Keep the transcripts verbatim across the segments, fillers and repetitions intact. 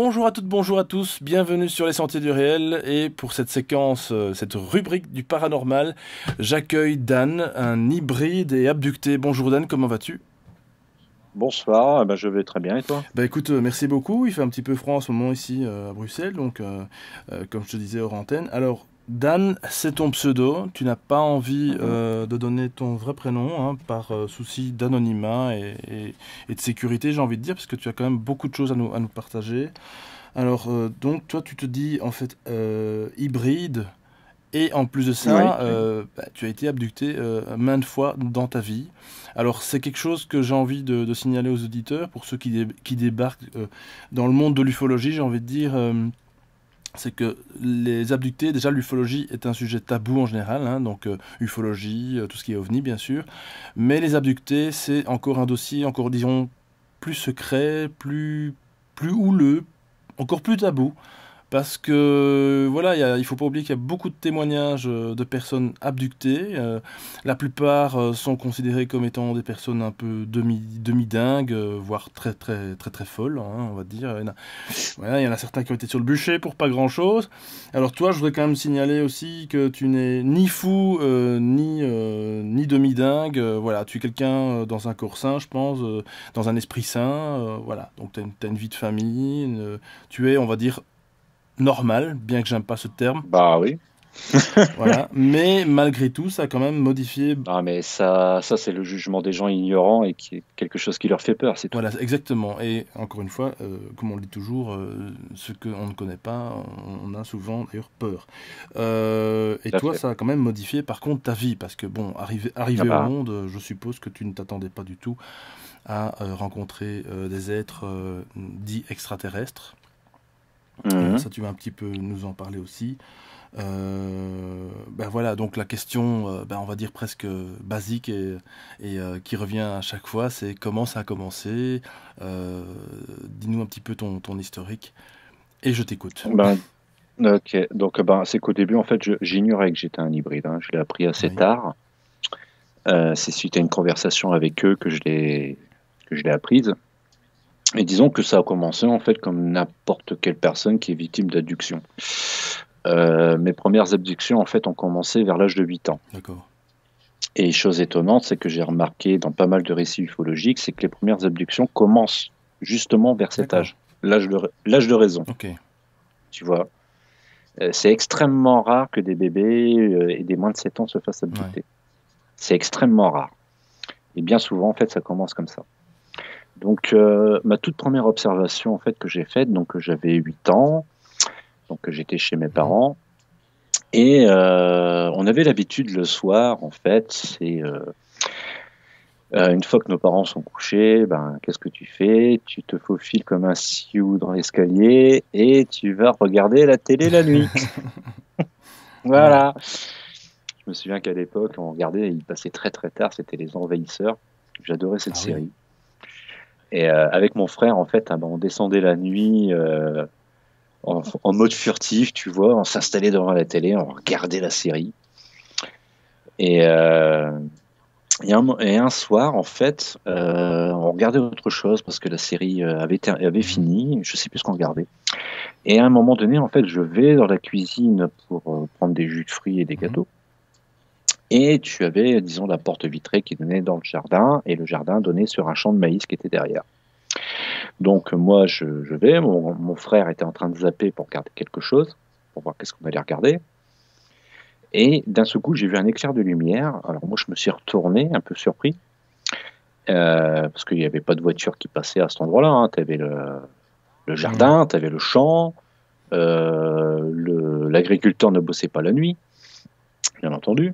Bonjour à toutes, bonjour à tous, bienvenue sur Les Sentiers du Réel et pour cette séquence, cette rubrique du paranormal, j'accueille Dan, un hybride et abducté. Bonjour Dan, comment vas-tu? Bonsoir, eh ben je vais très bien et toi? Bah écoute, euh, merci beaucoup, il fait un petit peu froid en ce moment ici euh, à Bruxelles, donc euh, euh, comme je te disais hors antenne. Alors Dan, c'est ton pseudo, tu n'as pas envie euh, de donner ton vrai prénom hein, par euh, souci d'anonymat et, et, et de sécurité, j'ai envie de dire, parce que tu as quand même beaucoup de choses à nous, à nous partager. Alors euh, donc toi tu te dis en fait euh, hybride et en plus de ça, oui, oui. Euh, bah, tu as été abducté euh, maintes fois dans ta vie. Alors c'est quelque chose que j'ai envie de, de signaler aux auditeurs, pour ceux qui, dé qui débarquent euh, dans le monde de l'ufologie, j'ai envie de dire, euh, c'est que les abductés, déjà l'ufologie est un sujet tabou en général, hein, donc euh, ufologie, euh, tout ce qui est ovni bien sûr, mais les abductés c'est encore un dossier, encore disons, plus secret, plus, plus houleux, encore plus tabou. Parce que, voilà, y a, il ne faut pas oublier qu'il y a beaucoup de témoignages euh, de personnes abductées. Euh, la plupart euh, sont considérées comme étant des personnes un peu demi-dingues, euh, voire très, très, très, très folles, hein, on va dire. Il y en a, voilà, il y en a certains qui ont été sur le bûcher pour pas grand-chose. Alors toi, je voudrais quand même signaler aussi que tu n'es ni fou, euh, ni, euh, ni demi-dingue. Euh, voilà, tu es quelqu'un euh, dans un corps sain, je pense, euh, dans un esprit sain. Euh, voilà, donc tu as une, t'as une vie de famille, une, tu es, on va dire, normal, bien que j'aime pas ce terme. Bah oui. Voilà. Mais malgré tout, ça a quand même modifié. Ah mais ça, ça c'est le jugement des gens ignorants et qui est quelque chose qui leur fait peur, c'est tout. Voilà, exactement. Et encore une fois, euh, comme on le dit toujours, euh, ce qu'on ne connaît pas, on, on a souvent d'ailleurs peur. Euh, et toi, fait. ça a quand même modifié par contre ta vie, parce que bon, arrivé, arrivé ah bah. au monde, je suppose que tu ne t'attendais pas du tout à euh, rencontrer euh, des êtres euh, dits extraterrestres. Mmh. Ça, tu vas un petit peu nous en parler aussi. Euh, ben voilà, donc la question, ben on va dire presque basique et, et euh, qui revient à chaque fois, c'est comment ça a commencé? euh, Dis-nous un petit peu ton, ton historique et je t'écoute. Ben, ok, donc ben, c'est qu'au début, en fait, j'ignorais que j'étais un hybride. Hein. Je l'ai appris assez oui. tard. Euh, c'est suite à une conversation avec eux que je l'ai apprise. Et disons que ça a commencé en fait comme n'importe quelle personne qui est victime d'abduction. Euh, mes premières abductions en fait ont commencé vers l'âge de huit ans. D'accord. Et chose étonnante, c'est que j'ai remarqué dans pas mal de récits ufologiques, c'est que les premières abductions commencent justement vers cet âge, l'âge de, l'âge de raison. Okay. Tu vois, euh, c'est extrêmement rare que des bébés euh, et des moins de sept ans se fassent abducter. Ouais. C'est extrêmement rare. Et bien souvent en fait ça commence comme ça. Donc, euh, ma toute première observation en fait, que j'ai faite, donc j'avais huit ans, donc j'étais chez mes parents, et euh, on avait l'habitude le soir, en fait, c'est euh, euh, une fois que nos parents sont couchés, ben, qu'est-ce que tu fais? Tu te faufiles comme un sioux dans l'escalier, et tu vas regarder la télé la nuit. Voilà. Je me souviens qu'à l'époque, on regardait, il passait très très tard, c'était Les Envahisseurs, j'adorais cette ah, série. Oui. Et euh, avec mon frère, en fait, hein, ben, on descendait la nuit euh, en, en mode furtif, tu vois, on s'installait devant la télé, on regardait la série. Et, euh, et, un, et un soir, en fait, euh, on regardait autre chose parce que la série avait, avait fini, je sais plus ce qu'on regardait. Et à un moment donné, en fait, je vais dans la cuisine pour euh, prendre des jus de fruits et des gâteaux. Et tu avais, disons, la porte vitrée qui donnait dans le jardin, et le jardin donnait sur un champ de maïs qui était derrière. Donc moi, je, je vais, mon, mon frère était en train de zapper pour regarder quelque chose, pour voir qu'est-ce qu'on allait regarder, et d'un seul coup, j'ai vu un éclair de lumière. Alors moi, je me suis retourné, un peu surpris, euh, parce qu'il n'y avait pas de voiture qui passait à cet endroit-là, hein. Tu avais le, le jardin, tu avais le champ, euh, l'agriculteur ne bossait pas la nuit, bien entendu.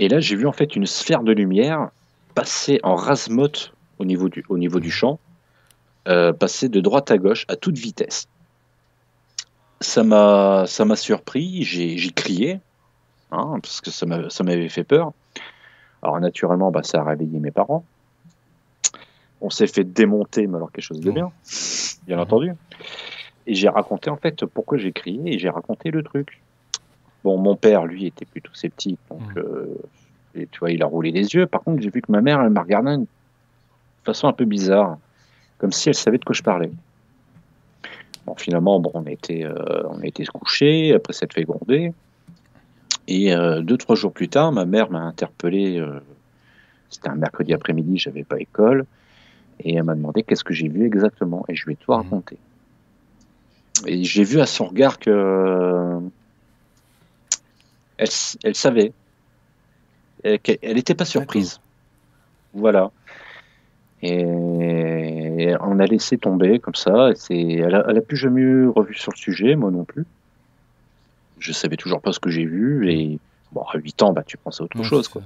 Et là, j'ai vu en fait une sphère de lumière passer en rase-motte au niveau du, au niveau du champ, euh, passer de droite à gauche à toute vitesse. Ça m'a surpris, j'ai crié, hein, parce que ça m'avait fait peur. Alors naturellement, bah, ça a réveillé mes parents. On s'est fait démonter, mais alors quelque chose de bien, bien entendu. Et j'ai raconté en fait pourquoi j'ai crié, et j'ai raconté le truc. Bon, mon père, lui, était plutôt sceptique, donc mmh. euh, et, tu vois, il a roulé les yeux. Par contre, j'ai vu que ma mère, elle m'a regardé d'une façon un peu bizarre, comme si elle savait de quoi je parlais. Bon, finalement, bon, on était, euh, on était se coucher après s'être fait gronder. Et euh, deux, trois jours plus tard, ma mère m'a interpellé. Euh, C'était un mercredi après-midi, je n'avais pas école. Et elle m'a demandé qu'est-ce que j'ai vu exactement. Et je lui ai tout raconté. Mmh. Et j'ai vu à son regard que euh, elle, elle savait. Elle n'était pas surprise. Voilà. Et on a laissé tomber comme ça. Et elle a, elle a plus jamais revu sur le sujet, moi non plus. Je savais toujours pas ce que j'ai vu. Et bon, à huit ans, bah, tu penses à autre mmh, chose, quoi.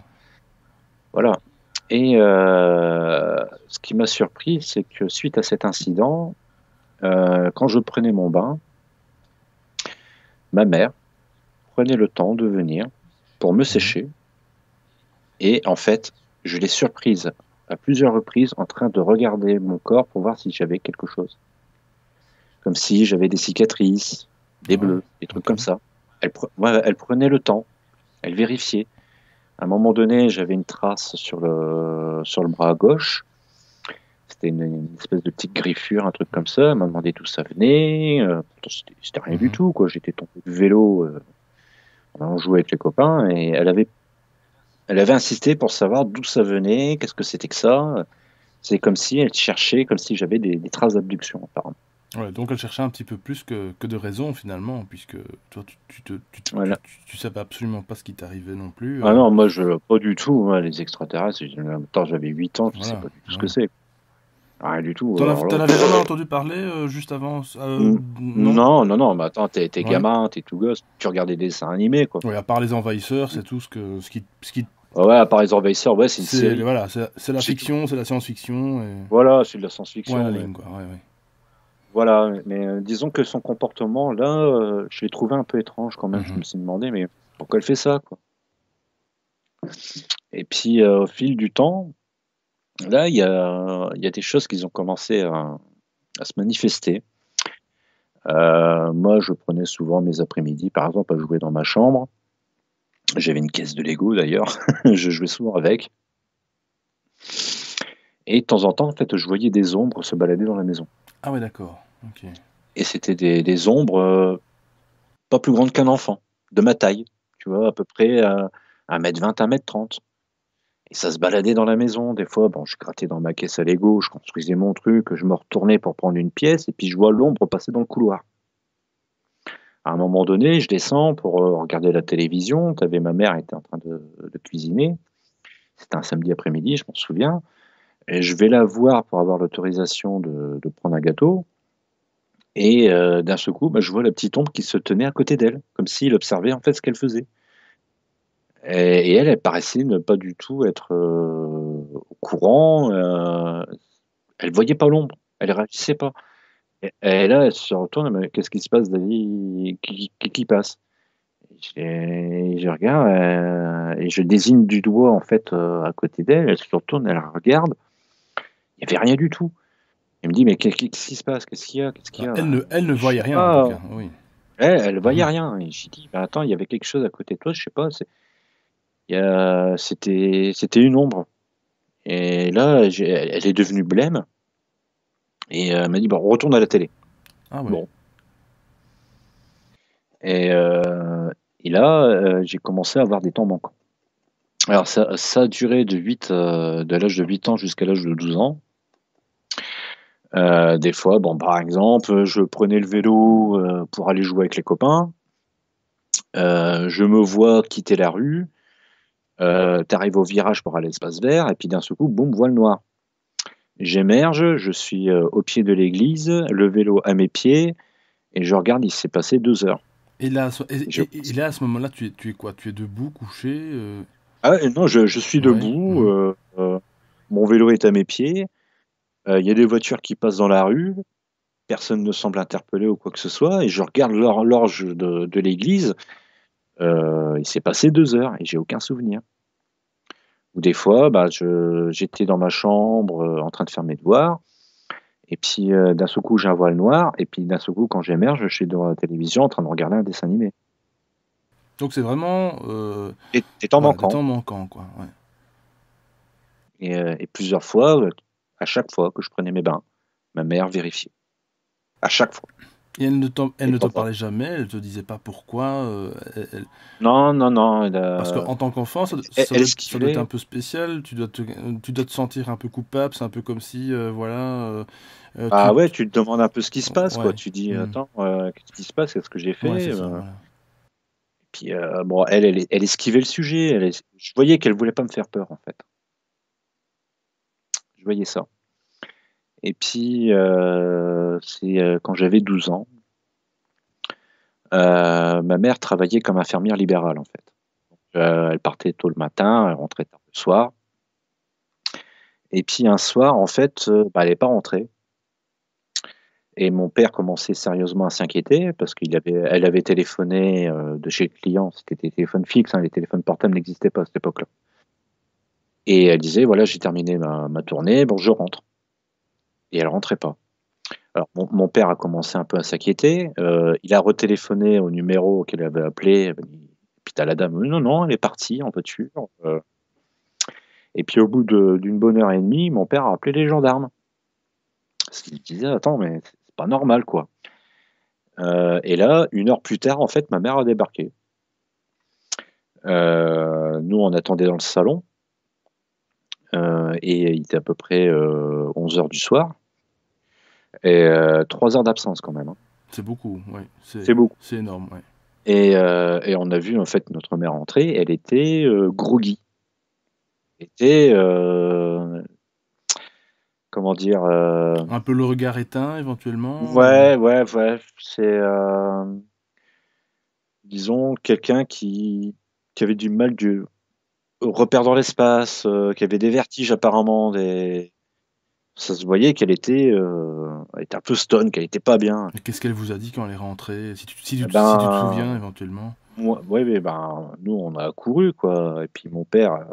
Voilà. Et euh, ce qui m'a surpris, c'est que suite à cet incident, euh, quand je prenais mon bain, ma mère prenait le temps de venir pour me sécher. Et en fait, je l'ai surprise à plusieurs reprises en train de regarder mon corps pour voir si j'avais quelque chose. Comme si j'avais des cicatrices, des bleus, ouais, des trucs okay. comme ça. Elle, pre ouais, elle prenait le temps, elle vérifiait. À un moment donné, j'avais une trace sur le, sur le bras gauche. C'était une, une espèce de petite griffure, un truc comme ça. Elle m'a demandé d'où ça venait. Euh, C'était rien du tout, quoi. J'étais tombé de vélo. Euh, on jouait avec les copains et elle avait, elle avait insisté pour savoir d'où ça venait, qu'est-ce que c'était que ça. C'est comme si elle cherchait, comme si j'avais des, des traces d'abduction, apparemment. Ouais, donc elle cherchait un petit peu plus que, que de raison finalement, puisque toi tu tu, tu, tu, tu, voilà. tu, tu savais absolument pas ce qui t'arrivait non plus. Euh... Ah non, moi je pas du tout, hein, les extraterrestres, en même temps j'avais huit ans, je voilà, sais pas du tout ouais. ce que c'est. Rien du tout. T'en avais jamais entendu parler euh, juste avant euh, non, non, non, non, mais attends, t'es ouais. gamin, t'es tout gosse, tu regardais des dessins animés quoi. Ouais, à part les envahisseurs, c'est tout ce, que, ce qui... Ce qui... Ouais, à part les envahisseurs, ouais, c'est... Voilà, c'est la fiction, c'est la science-fiction. Et... Voilà, c'est de la science-fiction. Ouais, la ligne, quoi, ouais, ouais. Voilà, mais euh, disons que son comportement, là, euh, je l'ai trouvé un peu étrange quand même. Mmh. Je me suis demandé, mais pourquoi elle fait ça, quoi? Et puis, euh, au fil du temps, là, il y a, y a des choses qui ont commencé à, à se manifester. Euh, moi, je prenais souvent mes après-midi, par exemple, à jouer dans ma chambre. J'avais une caisse de Lego, d'ailleurs. Je jouais souvent avec. Et de temps en temps, en fait, je voyais des ombres se balader dans la maison. Ah ouais, d'accord. Okay. Et c'était des, des ombres euh, pas plus grandes qu'un enfant, de ma taille, tu vois, à peu près euh, un mètre vingt, un mètre trente. Et ça se baladait dans la maison. Des fois, bon, je grattais dans ma caisse à Lego, je construisais mon truc, je me retournais pour prendre une pièce, et puis je vois l'ombre passer dans le couloir. À un moment donné, je descends pour euh, regarder la télévision. T'avais ma mère était en train de, de cuisiner. C'était un samedi après-midi, je m'en souviens. Et je vais la voir pour avoir l'autorisation de, de prendre un gâteau. Et euh, d'un seul coup, bah, je vois la petite ombre qui se tenait à côté d'elle, comme s'il observait en fait ce qu'elle faisait. Et, et elle, elle paraissait ne pas du tout être euh, au courant. Euh, elle ne voyait pas l'ombre, elle ne réagissait pas. Et, et là, elle se retourne, mais qu'est-ce qui se passe, David? Qui, qui, qui passe? Et je regarde euh, et je désigne du doigt en fait euh, à côté d'elle. Elle se retourne, elle regarde. Il n'y avait rien du tout. Elle me dit, mais qu'est-ce qui se passe? Qu'est-ce qu'il y a, qu'est-ce qu'il y a? Elle ne, elle ne voyait rien. En tout cas. Oui. Elle, elle voyait rien. Et j'ai dit, bah, attends, il y avait quelque chose à côté de toi, je sais pas. C'était une ombre. Et là, elle est devenue blême. Et elle m'a dit, bah, on retourne à la télé. Ah ouais. Bon. Et, euh, et là, euh, j'ai commencé à avoir des temps manquants. Alors, ça, ça a duré de, euh, de l'âge de huit ans jusqu'à l'âge de douze ans. Euh, des fois, bon, par exemple, je prenais le vélo euh, pour aller jouer avec les copains. Euh, je me vois quitter la rue. Euh, T'arrives au virage pour aller à l'espace vert. Et puis d'un seul coup, boum, voile noir. J'émerge, je suis euh, au pied de l'église, le vélo à mes pieds. Et je regarde, il s'est passé deux heures. Et là, et, et, et là à ce moment-là, tu es, tu es quoi? Tu es debout, couché euh... Ah non, je, je suis debout. Ouais. Euh, euh, mon vélo est à mes pieds. Il euh, y a des voitures qui passent dans la rue. Personne ne semble interpellé ou quoi que ce soit. Et je regarde l'horloge de, de l'église. Euh, il s'est passé deux heures et j'ai aucun souvenir. Ou des fois, bah, j'étais dans ma chambre euh, en train de faire mes devoirs. Et puis, euh, d'un seul coup, j'ai un voile noir. Et puis, d'un seul coup, quand j'émerge, je suis devant la télévision en train de regarder un dessin animé. Donc, c'est vraiment... Euh... Des, des temps voilà, manquants. Des temps manquants, quoi. Ouais. Et, euh, et plusieurs fois, euh, à chaque fois que je prenais mes bains, ma mère vérifiait. À chaque fois. Et elle ne t'en parlait jamais, elle ne te disait pas pourquoi euh, elle... Non, non, non. Elle, euh... Parce qu'en tant qu'enfant, ça, ça, ça, ça doit être un peu spécial, tu dois te, tu dois te sentir un peu coupable, c'est un peu comme si, euh, voilà... Euh, ah tu... ouais, tu te demandes un peu ce qui se passe, ouais. quoi. Tu dis, attends, euh, qu'est-ce qui se passe, qu'est-ce que j'ai fait ouais, euh... ça, voilà. Puis, euh, bon, elle, elle, elle esquivait le sujet, elle es... je voyais qu'elle ne voulait pas me faire peur, en fait. Je voyais ça. Et puis, euh, c'est euh, quand j'avais douze ans, euh, ma mère travaillait comme infirmière libérale, en fait. Donc, euh, elle partait tôt le matin, elle rentrait tard le soir. Et puis, un soir, en fait, euh, bah, elle n'est pas rentrée. Et mon père commençait sérieusement à s'inquiéter, parce qu'elle avait, elle avait téléphoné euh, de chez le client, c'était des téléphones fixes, hein, les téléphones portables n'existaient pas à cette époque-là. Et elle disait, voilà, j'ai terminé ma, ma tournée, bon, je rentre. Et elle ne rentrait pas. Alors, mon, mon père a commencé un peu à s'inquiéter. Euh, il a retéléphoné au numéro qu'elle avait appelé. Puis t'as la dame, non, non, elle est partie en voiture. Euh, et puis, au bout d'une bonne heure et demie, mon père a appelé les gendarmes. Parce qu'il disait, attends, mais c'est pas normal, quoi. Euh, et là, une heure plus tard, en fait, ma mère a débarqué. Euh, nous, on attendait dans le salon. Euh, et il était à peu près euh, onze heures du soir. Et euh, trois heures d'absence quand même. Hein. C'est beaucoup, oui. C'est beaucoup. C'est énorme, oui. Et, euh, et on a vu en fait notre mère entrer, elle était euh, groggy. Elle était, euh, comment dire... Euh... Un peu le regard éteint éventuellement. Ouais, ou... ouais, ouais. C'est, euh, disons, quelqu'un qui, qui avait du mal du... repère dans l'espace, euh, qui avait des vertiges apparemment, des... ça se voyait qu'elle était, euh, était un peu stone, qu'elle n'était pas bien. Qu'est-ce qu'elle vous a dit quand elle est rentrée, si tu, si tu, ben, si tu te souviens éventuellement? Oui, mais ben, nous on a couru, quoi. Et puis mon père,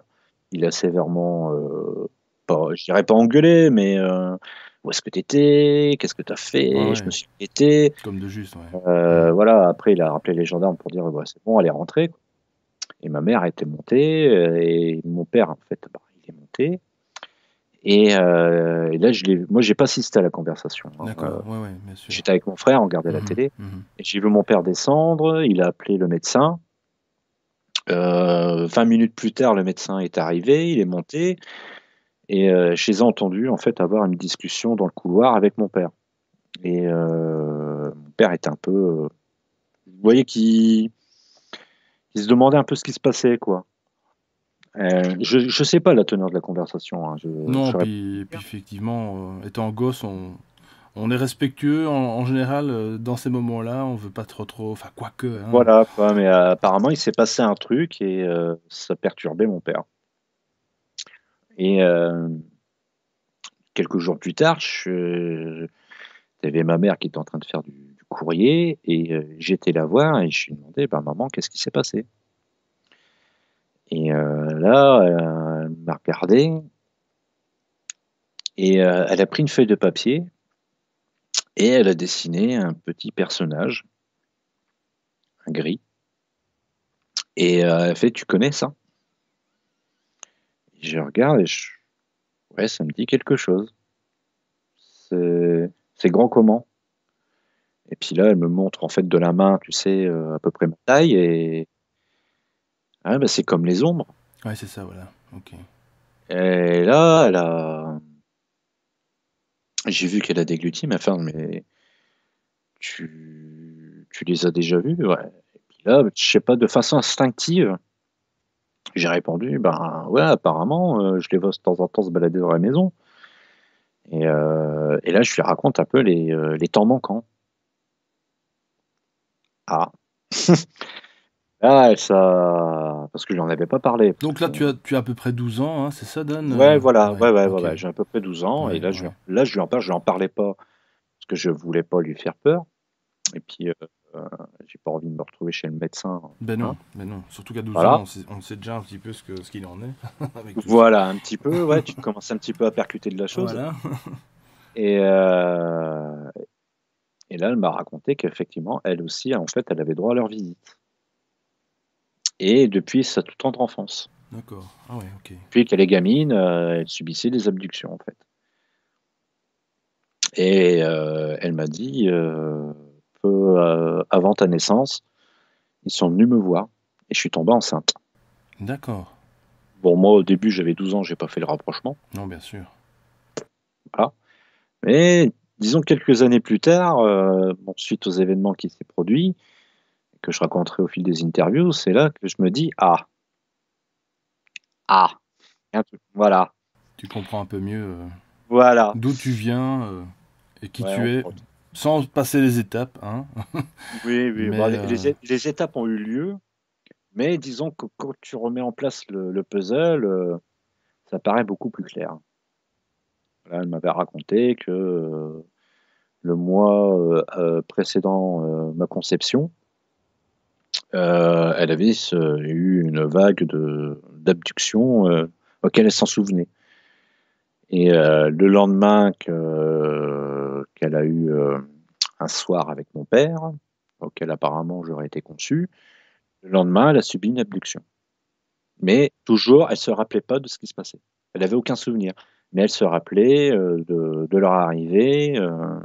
il a sévèrement, euh, pas, je dirais pas engueulé, mais euh, où est-ce que tu étais? Qu'est-ce que tu as fait? Ouais, je me suis inquiété. Comme de juste, ouais. Euh, voilà, après il a rappelé les gendarmes pour dire bah, c'est bon, elle est rentrée, quoi. Et ma mère était montée, et mon père, en fait, bah, il est monté. Et, euh, et là, je moi, je n'ai pas assisté à la conversation. Hein. D'accord, euh, ouais, ouais, bien sûr. J'étais avec mon frère, on regardait mmh, la télé. Mmh. Et j'ai vu mon père descendre, il a appelé le médecin. Euh, vingt minutes plus tard, le médecin est arrivé, il est monté. Et euh, je les ai entendus, en fait, avoir une discussion dans le couloir avec mon père. Et euh, mon père était un peu... Euh, vous voyez qu'il... Ils se demandaient un peu ce qui se passait, quoi. Euh, je ne sais pas la teneur de la conversation. Hein. Je, non, je puis, puis effectivement, euh, étant gosse, on, on est respectueux. En, en général, euh, dans ces moments-là, on ne veut pas trop trop... Enfin, quoique... Hein. Voilà, quoi, mais euh, apparemment, il s'est passé un truc et euh, ça perturbait mon père. Et euh, quelques jours plus tard, je, il y avait ma mère qui était en train de faire du... courrier, et euh, j'étais la voir et je lui ai demandé, ben, maman, qu'est-ce qui s'est passé? Et euh, là, euh, elle m'a regardé et euh, elle a pris une feuille de papier et elle a dessiné un petit personnage, un gris, et euh, elle a fait, tu connais ça? Et je regarde et je... ouais, ça me dit quelque chose. C'est grand comment? Et puis là, elle me montre en fait de la main, tu sais, euh, à peu près ma taille. Et ah, bah, c'est comme les ombres. Ouais, c'est ça, voilà. Okay. Et là, elle a... j'ai vu qu'elle a dégluti, mais enfin, mais tu, tu les as déjà vus, ouais. Et puis là, je sais pas, de façon instinctive, j'ai répondu, ben ouais, apparemment, euh, je les vois de temps en temps se balader dans la maison. Et, euh, et là, je lui raconte un peu les, euh, les temps manquants. Ah. Ah, ça... parce que je n'en avais pas parlé. Donc là, tu as, tu as à peu près douze ans, hein, c'est ça, Dan? Ouais, voilà, ouais, ouais, ouais, okay. Ouais, j'ai à peu près douze ans, ouais, et là, ouais. je, là, je lui en parle, je n'en parlais pas, parce que je ne voulais pas lui faire peur, et puis, euh, j'ai pas envie de me retrouver chez le médecin. Ben non, hein, ben non. Surtout qu'à douze voilà. ans, on sait, on sait déjà un petit peu ce qu'il ce qu'il en est. Avec voilà, ça. Un petit peu, ouais, tu commences un petit peu à percuter de la chose. Voilà. Et... Euh... Et là, elle m'a raconté qu'effectivement, elle aussi, en fait, elle avait droit à leur visite. Et depuis sa toute enfance. D'accord. Ah ouais, ok. Puis qu'elle est gamine, euh, elle subissait des abductions, en fait. Et euh, elle m'a dit, euh, peu euh, avant ta naissance. Ils sont venus me voir et je suis tombée enceinte. D'accord. Bon, moi, au début, j'avais douze ans, j'ai pas fait le rapprochement. Non, bien sûr. Voilà. Mais disons quelques années plus tard, euh, bon, suite aux événements qui s'est produits, que je raconterai au fil des interviews, c'est là que je me dis, ah, ah, un truc, voilà. Tu comprends un peu mieux euh, voilà. d'où tu viens euh, et qui ouais, tu es, sans passer les étapes. Hein. Oui, oui. Mais, bon, euh... les, les étapes ont eu lieu, mais disons que quand tu remets en place le, le puzzle, euh, ça paraît beaucoup plus clair. Voilà, elle m'avait raconté que euh, le mois euh, euh, précédant euh, ma conception, Euh, elle avait euh, eu une vague d'abductions euh, auxquelles elle s'en souvenait. Et euh, le lendemain qu'elle euh, qu a eu euh, un soir avec mon père, auquel apparemment j'aurais été conçu, le lendemain elle a subi une abduction. Mais toujours, elle ne se rappelait pas de ce qui se passait. Elle n'avait aucun souvenir. Mais elle se rappelait euh, de, de leur arrivée... Euh,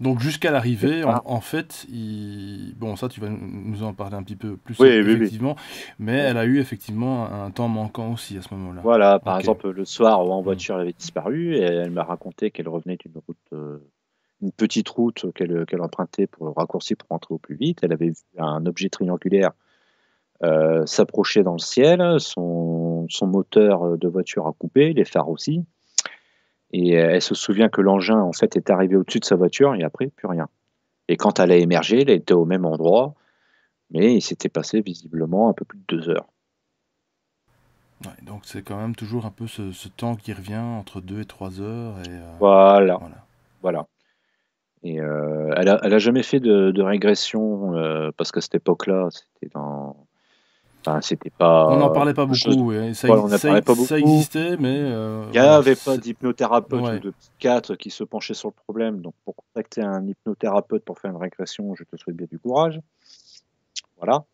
Donc jusqu'à l'arrivée, en, en fait, il... bon ça tu vas nous en parler un petit peu plus oui, effectivement, oui, oui. mais elle a eu effectivement un temps manquant aussi à ce moment-là. Voilà, par okay. exemple le soir en voiture elle avait disparu et elle m'a raconté qu'elle revenait d'une route, euh, une petite route qu'elle qu'elle empruntait pour raccourcir pour rentrer au plus vite. Elle avait vu un objet triangulaire euh, s'approcher dans le ciel, son, son moteur de voiture a coupé, les phares aussi. Et elle se souvient que l'engin, en fait, est arrivé au-dessus de sa voiture et après, plus rien. Et quand elle a émergé, elle était au même endroit, mais il s'était passé visiblement un peu plus de deux heures. Ouais, donc c'est quand même toujours un peu ce, ce temps qui revient entre deux et trois heures. Et euh, voilà. voilà. Voilà. Et euh, elle a, elle a jamais fait de, de régression euh, parce qu'à cette époque-là, c'était dans... Enfin, c'était pas, on n'en parlait pas beaucoup, de... ouais. ça, voilà, ça, ça, pas beaucoup, ça existait, mais... Euh, il n'y avait pas d'hypnothérapeute ouais. ou de psychiatre qui se penchait sur le problème, donc pour contacter un hypnothérapeute pour faire une régression, je te souhaite bien du courage. Voilà.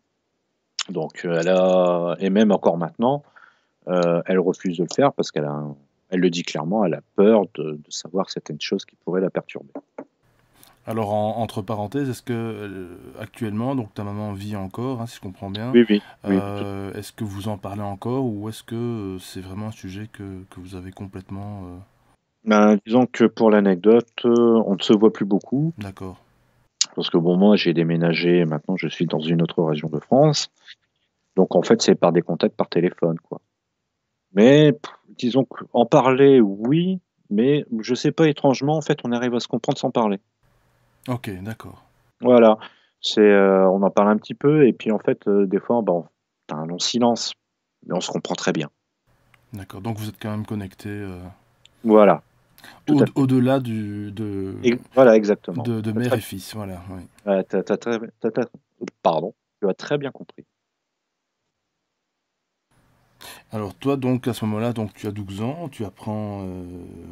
Donc, elle a... Et même encore maintenant, euh, elle refuse de le faire parce qu'elle a un... elle le dit clairement, elle a peur de, de savoir certaines choses qui pourraient la perturber. Alors, en, entre parenthèses, est-ce que, euh, actuellement, donc ta maman vit encore, hein, si je comprends bien, oui, oui, euh, oui. est-ce que vous en parlez encore ou est-ce que euh, c'est vraiment un sujet que, que vous avez complètement... Euh... Ben, disons que pour l'anecdote, euh, on ne se voit plus beaucoup. D'accord. Parce que bon, moi, j'ai déménagé, maintenant je suis dans une autre région de France. Donc, en fait, c'est par des contacts par téléphone, quoi. Mais, pff, disons qu'en parler, oui, mais je ne sais pas, étrangement, en fait, on arrive à se comprendre sans parler. Ok, d'accord. Voilà, c'est, euh, on en parle un petit peu, et puis en fait, euh, des fois, bon, t'as un long silence, mais on se comprend très bien. D'accord, donc vous êtes quand même connectés. Euh... Voilà. Au-delà du... De... Et, voilà, exactement. De, de mère très... et fils, voilà. Oui. Ouais, t'as, t'as très... t'as, t'as... Pardon, tu as très bien compris. Alors toi, donc, à ce moment-là, donc tu as douze ans, tu apprends... Euh...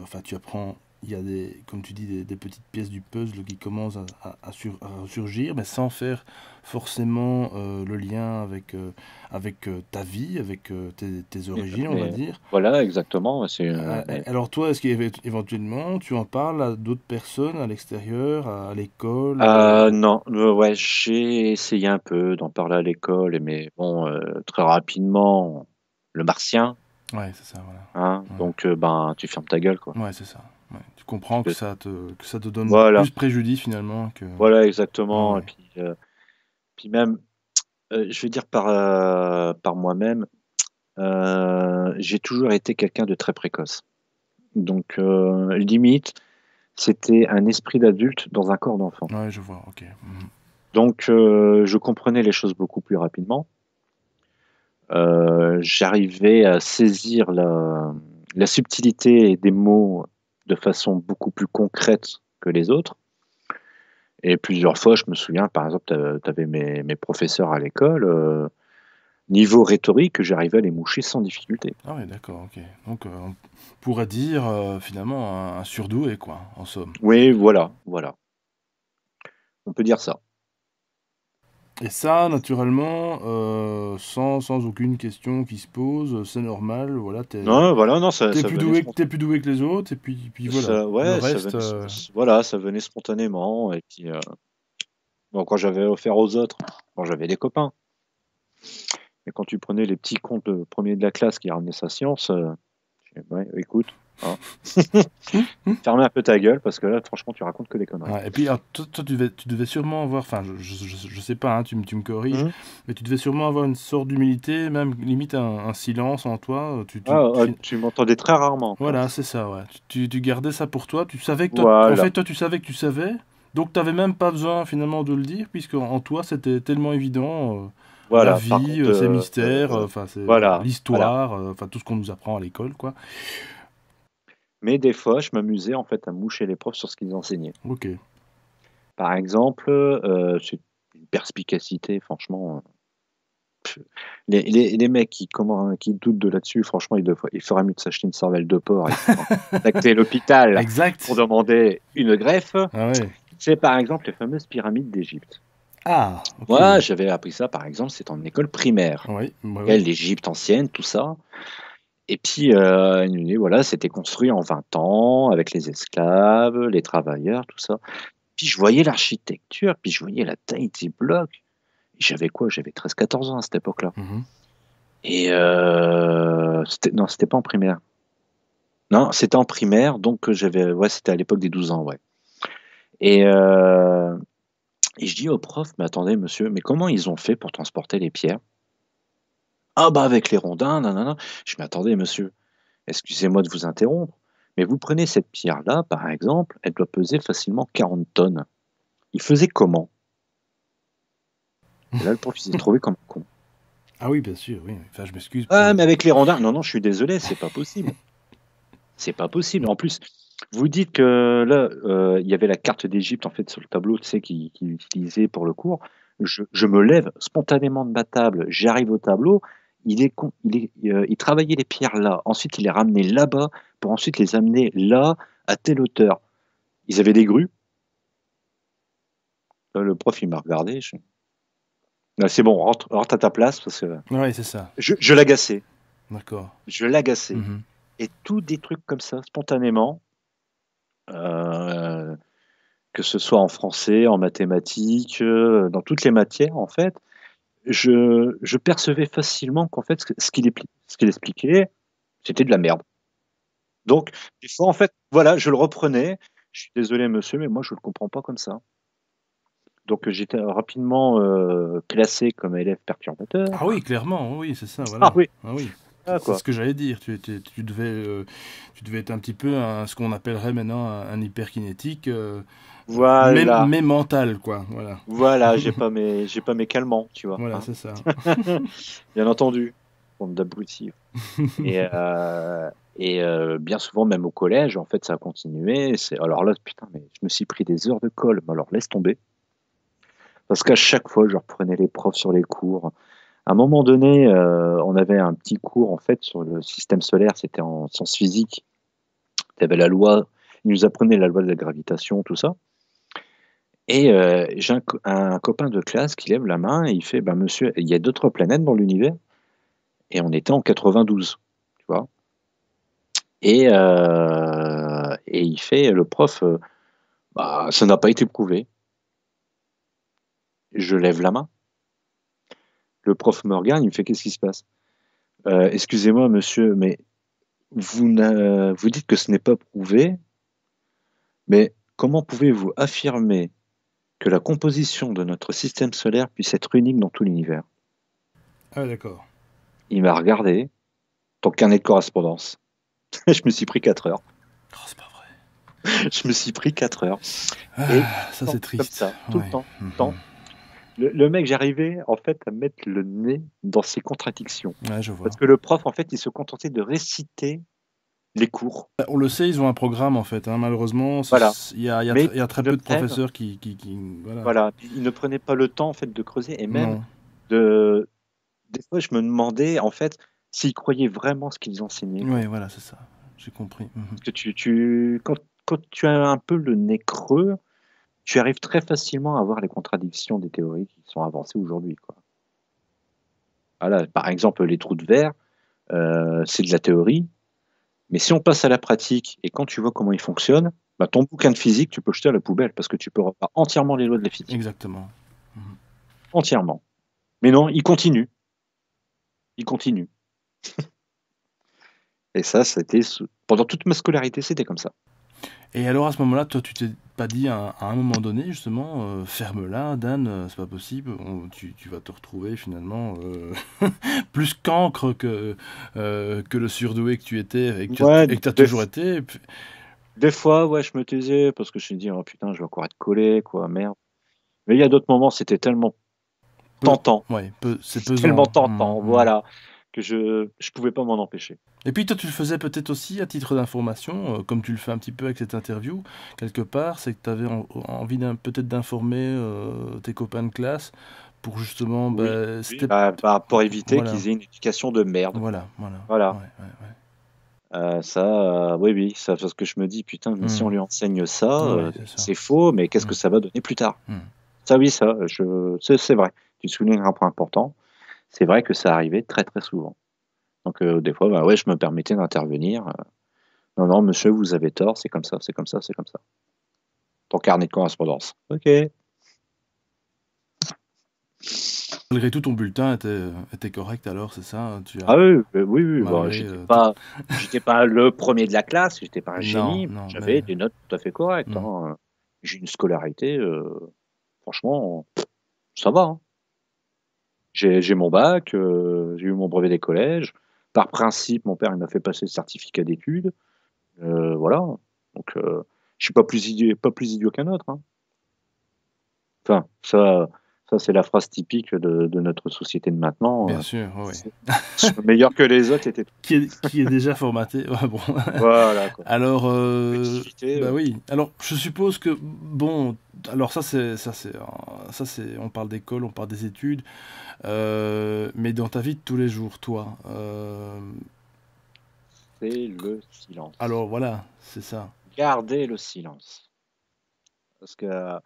Enfin, tu apprends... Il y a, des, comme tu dis, des, des petites pièces du puzzle qui commencent à, à, à, sur, à surgir, mais sans faire forcément euh, le lien avec, euh, avec euh, ta vie, avec euh, tes, tes origines, on va dire. Voilà, exactement. Euh, alors toi, est-ce qu'éventuellement, tu en parles à d'autres personnes, à l'extérieur, à l'école euh, à... Non, euh, ouais, j'ai essayé un peu d'en parler à l'école, mais bon, euh, très rapidement, le martien. Ouais, c'est ça, voilà. Hein, ouais. Donc, euh, ben, tu fermes ta gueule, quoi. Ouais, c'est ça. Ouais, tu comprends que ça te, que ça te donne voilà. plus préjudice finalement. Que... Voilà, exactement. Ouais. Et puis, euh, puis même, euh, je vais dire par, euh, par moi-même, euh, j'ai toujours été quelqu'un de très précoce. Donc, euh, limite, c'était un esprit d'adulte dans un corps d'enfant. Ouais, je vois, ok. Mmh. Donc, euh, je comprenais les choses beaucoup plus rapidement. Euh, j'arrivais à saisir la, la subtilité des mots de façon beaucoup plus concrète que les autres. Et plusieurs fois, je me souviens, par exemple, tu avais mes, mes professeurs à l'école, euh, niveau rhétorique, j'arrivais à les moucher sans difficulté. Ah oui, d'accord, ok. Donc, euh, on pourrait dire, euh, finalement, un, un surdoué, quoi, en somme. Oui, voilà, voilà. On peut dire ça. Et ça, naturellement, euh, sans, sans aucune question qui se pose, c'est normal, voilà, t'es non, voilà, non, ça, t'es ça plus, doué, t'es plus doué que les autres, et puis, puis voilà, ça, ouais, le reste... Ça venait, euh... Voilà, ça venait spontanément, et puis, euh, Donc quand j'avais offert aux autres, bon, j'avais des copains. Et quand tu prenais les petits comptes de premier de la classe qui ramenaient sa science, euh, ouais, écoute, hein. Fermez un peu ta gueule parce que là, franchement, tu racontes que des conneries. Ouais, et puis, alors, toi, toi tu, devais, tu devais sûrement avoir, enfin, je, je, je, je sais pas, hein, tu, tu me corriges, mmh. mais tu devais sûrement avoir une sorte d'humilité, même limite un, un silence en toi. Tu, tu, ah, tu, tu, tu m'entendais très rarement. Voilà, c'est ça, ouais. Tu, tu, tu gardais ça pour toi, tu savais que toi, voilà. En fait, toi, tu savais que tu savais, donc tu n'avais même pas besoin finalement de le dire, puisque en toi, c'était tellement évident. Euh, Voilà, la vie, contre, ses mystères, euh, euh, voilà, l'histoire, voilà. Enfin euh, tout ce qu'on nous apprend à l'école, quoi. Mais des fois, je m'amusais en fait à moucher les profs sur ce qu'ils enseignaient. Ok. Par exemple, euh, c'est une perspicacité, franchement. Les, les, les mecs qui, comment, qui doutent de là-dessus, franchement, ils, il feraient mieux de s'acheter une cervelle de porc et contacter l'hôpital pour demander une greffe. Ah ouais. C'est par exemple les fameuses pyramides d'Égypte. Ah, okay. Moi, j'avais appris ça, par exemple, c'est en école primaire. Oui, bah oui. L'Égypte ancienne, tout ça. Et puis, euh, voilà, c'était construit en vingt ans, avec les esclaves, les travailleurs, tout ça. Puis, je voyais l'architecture, puis je voyais la taille des blocs. J'avais quoi? J'avais treize quatorze ans à cette époque-là. Mm-hmm. Et euh, non, c'était pas en primaire. Non, c'était en primaire, donc j'avais, ouais, c'était à l'époque des douze ans, ouais. Et... Euh, Et je dis au prof, mais attendez, monsieur, mais comment ils ont fait pour transporter les pierres? Ah bah avec les rondins, nanana. Je dis, attendez, monsieur, excusez-moi de vous interrompre, mais vous prenez cette pierre-là, par exemple, elle doit peser facilement quarante tonnes. Il faisait comment? Et là, le prof, il s'est trouvé comme un con. Ah oui, bien sûr, oui. Enfin, je m'excuse. Pour... Ah, mais avec les rondins, non, non, je suis désolé, c'est pas possible. C'est pas possible, en plus... Vous dites que là, euh, il y avait la carte d'Égypte en fait sur le tableau, tu sais, qui, qui utilisait pour le cours. Je, je me lève spontanément de ma table, j'arrive au tableau. Il, est, il, est, euh, il travaillait les pierres là, ensuite il les ramenait là-bas pour ensuite les amener là à telle hauteur. Ils avaient des grues. Là, le prof il m'a regardé. Je... C'est bon, rentre, rentre à ta place parce que. Oui, c'est ça. Je, je l'agaçais. D'accord. Je l'agaçais. Mm-hmm. Et tous des trucs comme ça spontanément. Euh, que ce soit en français, en mathématiques, euh, dans toutes les matières, en fait, je, je percevais facilement qu'en fait, ce qu'il qu'il expliquait, c'était de la merde. Donc, des fois, en fait, voilà, je le reprenais. Je suis désolé, monsieur, mais moi, je ne le comprends pas comme ça. Donc, j'étais rapidement euh, classé comme élève perturbateur. Ah oui, clairement, oui, c'est ça. Voilà. Ah oui. Ah oui. Ah, c'est ce que j'allais dire, tu, tu, tu, devais, euh, tu devais être un petit peu un, ce qu'on appellerait maintenant un, un hyperkinétique, euh, voilà. mais, mais mental, quoi. Voilà, voilà j'ai pas, pas mes calmants, tu vois. Voilà, hein. C'est ça. Bien entendu, bande d'abrutis. Et, euh, et euh, bien souvent, même au collège, en fait, ça a continué. Alors là, putain, mais je me suis pris des heures de colle, mais alors laisse tomber. Parce qu'à chaque fois, je reprenais les profs sur les cours. À un moment donné, euh, on avait un petit cours en fait sur le système solaire, c'était en sciences physiques. Il y avait la loi, il nous apprenait la loi de la gravitation, tout ça. Et euh, j'ai un, un copain de classe qui lève la main et il fait ben, monsieur, il y a d'autres planètes dans l'univers. Et on était en quatre-vingt-douze, tu vois. Et, euh, et il fait le prof euh, bah, ça n'a pas été prouvé. Je lève la main. Le prof me regarde, il me fait qu'est-ce qui se passe? euh, Excusez-moi, monsieur, mais vous, vous dites que ce n'est pas prouvé, mais comment pouvez-vous affirmer que la composition de notre système solaire puisse être unique dans tout l'univers? Ah, d'accord. Il m'a regardé, ton carnet de correspondance. Je me suis pris quatre heures. Oh, c'est pas vrai. Je me suis pris quatre heures. Ah, et ça, c'est triste. Comme ça, tout ouais. le temps, tout le temps. Le, le mec, j'arrivais en fait à mettre le nez dans ses contradictions. Ouais, je vois. Parce que le prof, en fait, il se contentait de réciter les cours. On le sait, ils ont un programme, en fait. Hein. Malheureusement, voilà. y a, y a, il y a très peu de professeurs qui... qui, qui voilà. voilà. Ils ne prenaient pas le temps, en fait, de creuser. Et même, de... des fois, je me demandais, en fait, s'ils croyaient vraiment ce qu'ils enseignaient. Oui, voilà, c'est ça. J'ai compris. Parce que tu, tu... Quand, quand tu as un peu le nez creux, tu arrives très facilement à voir les contradictions des théories qui sont avancées aujourd'hui. Voilà, par exemple, les trous de verre, euh, c'est de la théorie, mais si on passe à la pratique et quand tu vois comment ils fonctionnent, bah, ton bouquin de physique, tu peux jeter à la poubelle parce que tu peux revoir entièrement les lois de la physique. Exactement. entièrement. Mais non, il continue. Il continue. Et ça, c'était pendant toute ma scolarité, c'était comme ça. Et alors à ce moment-là, toi, tu t'es pas dit à, à un moment donné, justement, euh, ferme-la, Dan, euh, c'est pas possible, on, tu, tu vas te retrouver finalement euh, plus qu'encre que, euh, que le surdoué que tu étais et que tu ouais, as, et que t'as toujours été. Et puis... Des fois, ouais, je me taisais parce que je me disais, oh putain, je vais encore être collé, quoi, merde. Mais il y a d'autres moments, c'était tellement peu, tentant. Ouais, peu, c'est pesant. Tellement tentant, mmh, voilà. Mmh. que je ne pouvais pas m'en empêcher. Et puis toi, tu le faisais peut-être aussi à titre d'information, euh, comme tu le fais un petit peu avec cette interview, quelque part, c'est que tu avais en, envie d'un, peut-être d'informer euh, tes copains de classe pour justement... Bah, oui, c'était... Bah, bah, pour éviter voilà. qu'ils aient une éducation de merde. Voilà, voilà. voilà. Ouais, ouais, ouais. Euh, ça, euh, oui, oui, ça, parce que je me dis, putain, mais mmh. si on lui enseigne ça, ouais, euh, c'est, c'est ça. faux, mais qu'est-ce mmh. que ça va donner plus tard mmh. Ça, oui, ça, je, c'est, c'est vrai. Tu soulignes un point important. C'est vrai que ça arrivait très très souvent. Donc euh, des fois, bah ouais, je me permettais d'intervenir. Euh, non, non, monsieur, vous avez tort, c'est comme ça, c'est comme ça, c'est comme ça. Ton carnet de correspondance. Ok. Malgré tout, ton bulletin était, était correct alors, c'est ça tu as... Ah oui, oui, oui. oui bah, j'étais, euh... pas, j'étais pas le premier de la classe, j'étais pas un génie, non, non, j'avais mais... des notes tout à fait correctes. Hein. J'ai une scolarité, euh, franchement, ça va. Hein. J'ai, j'ai mon bac, euh, j'ai eu mon brevet des collèges. Par principe, mon père il m'a fait passer le certificat d'études. Euh, voilà. Donc, euh, je suis pas plus idiot, pas plus idiot qu'un autre. Hein. Enfin, ça, ça c'est la phrase typique de, de notre société de maintenant. Bien euh, sûr, oui. Meilleur que les autres était. Qui est, qui est déjà formaté. Ouais, bon. Voilà. Quoi. Alors, euh, bah oui. Alors, je suppose que bon. Alors ça c'est ça c'est ça c'est on parle d'école, on parle des études, euh, mais dans ta vie de tous les jours, toi. Euh... C'est le silence. Alors voilà, c'est ça. Gardez le silence, parce que euh,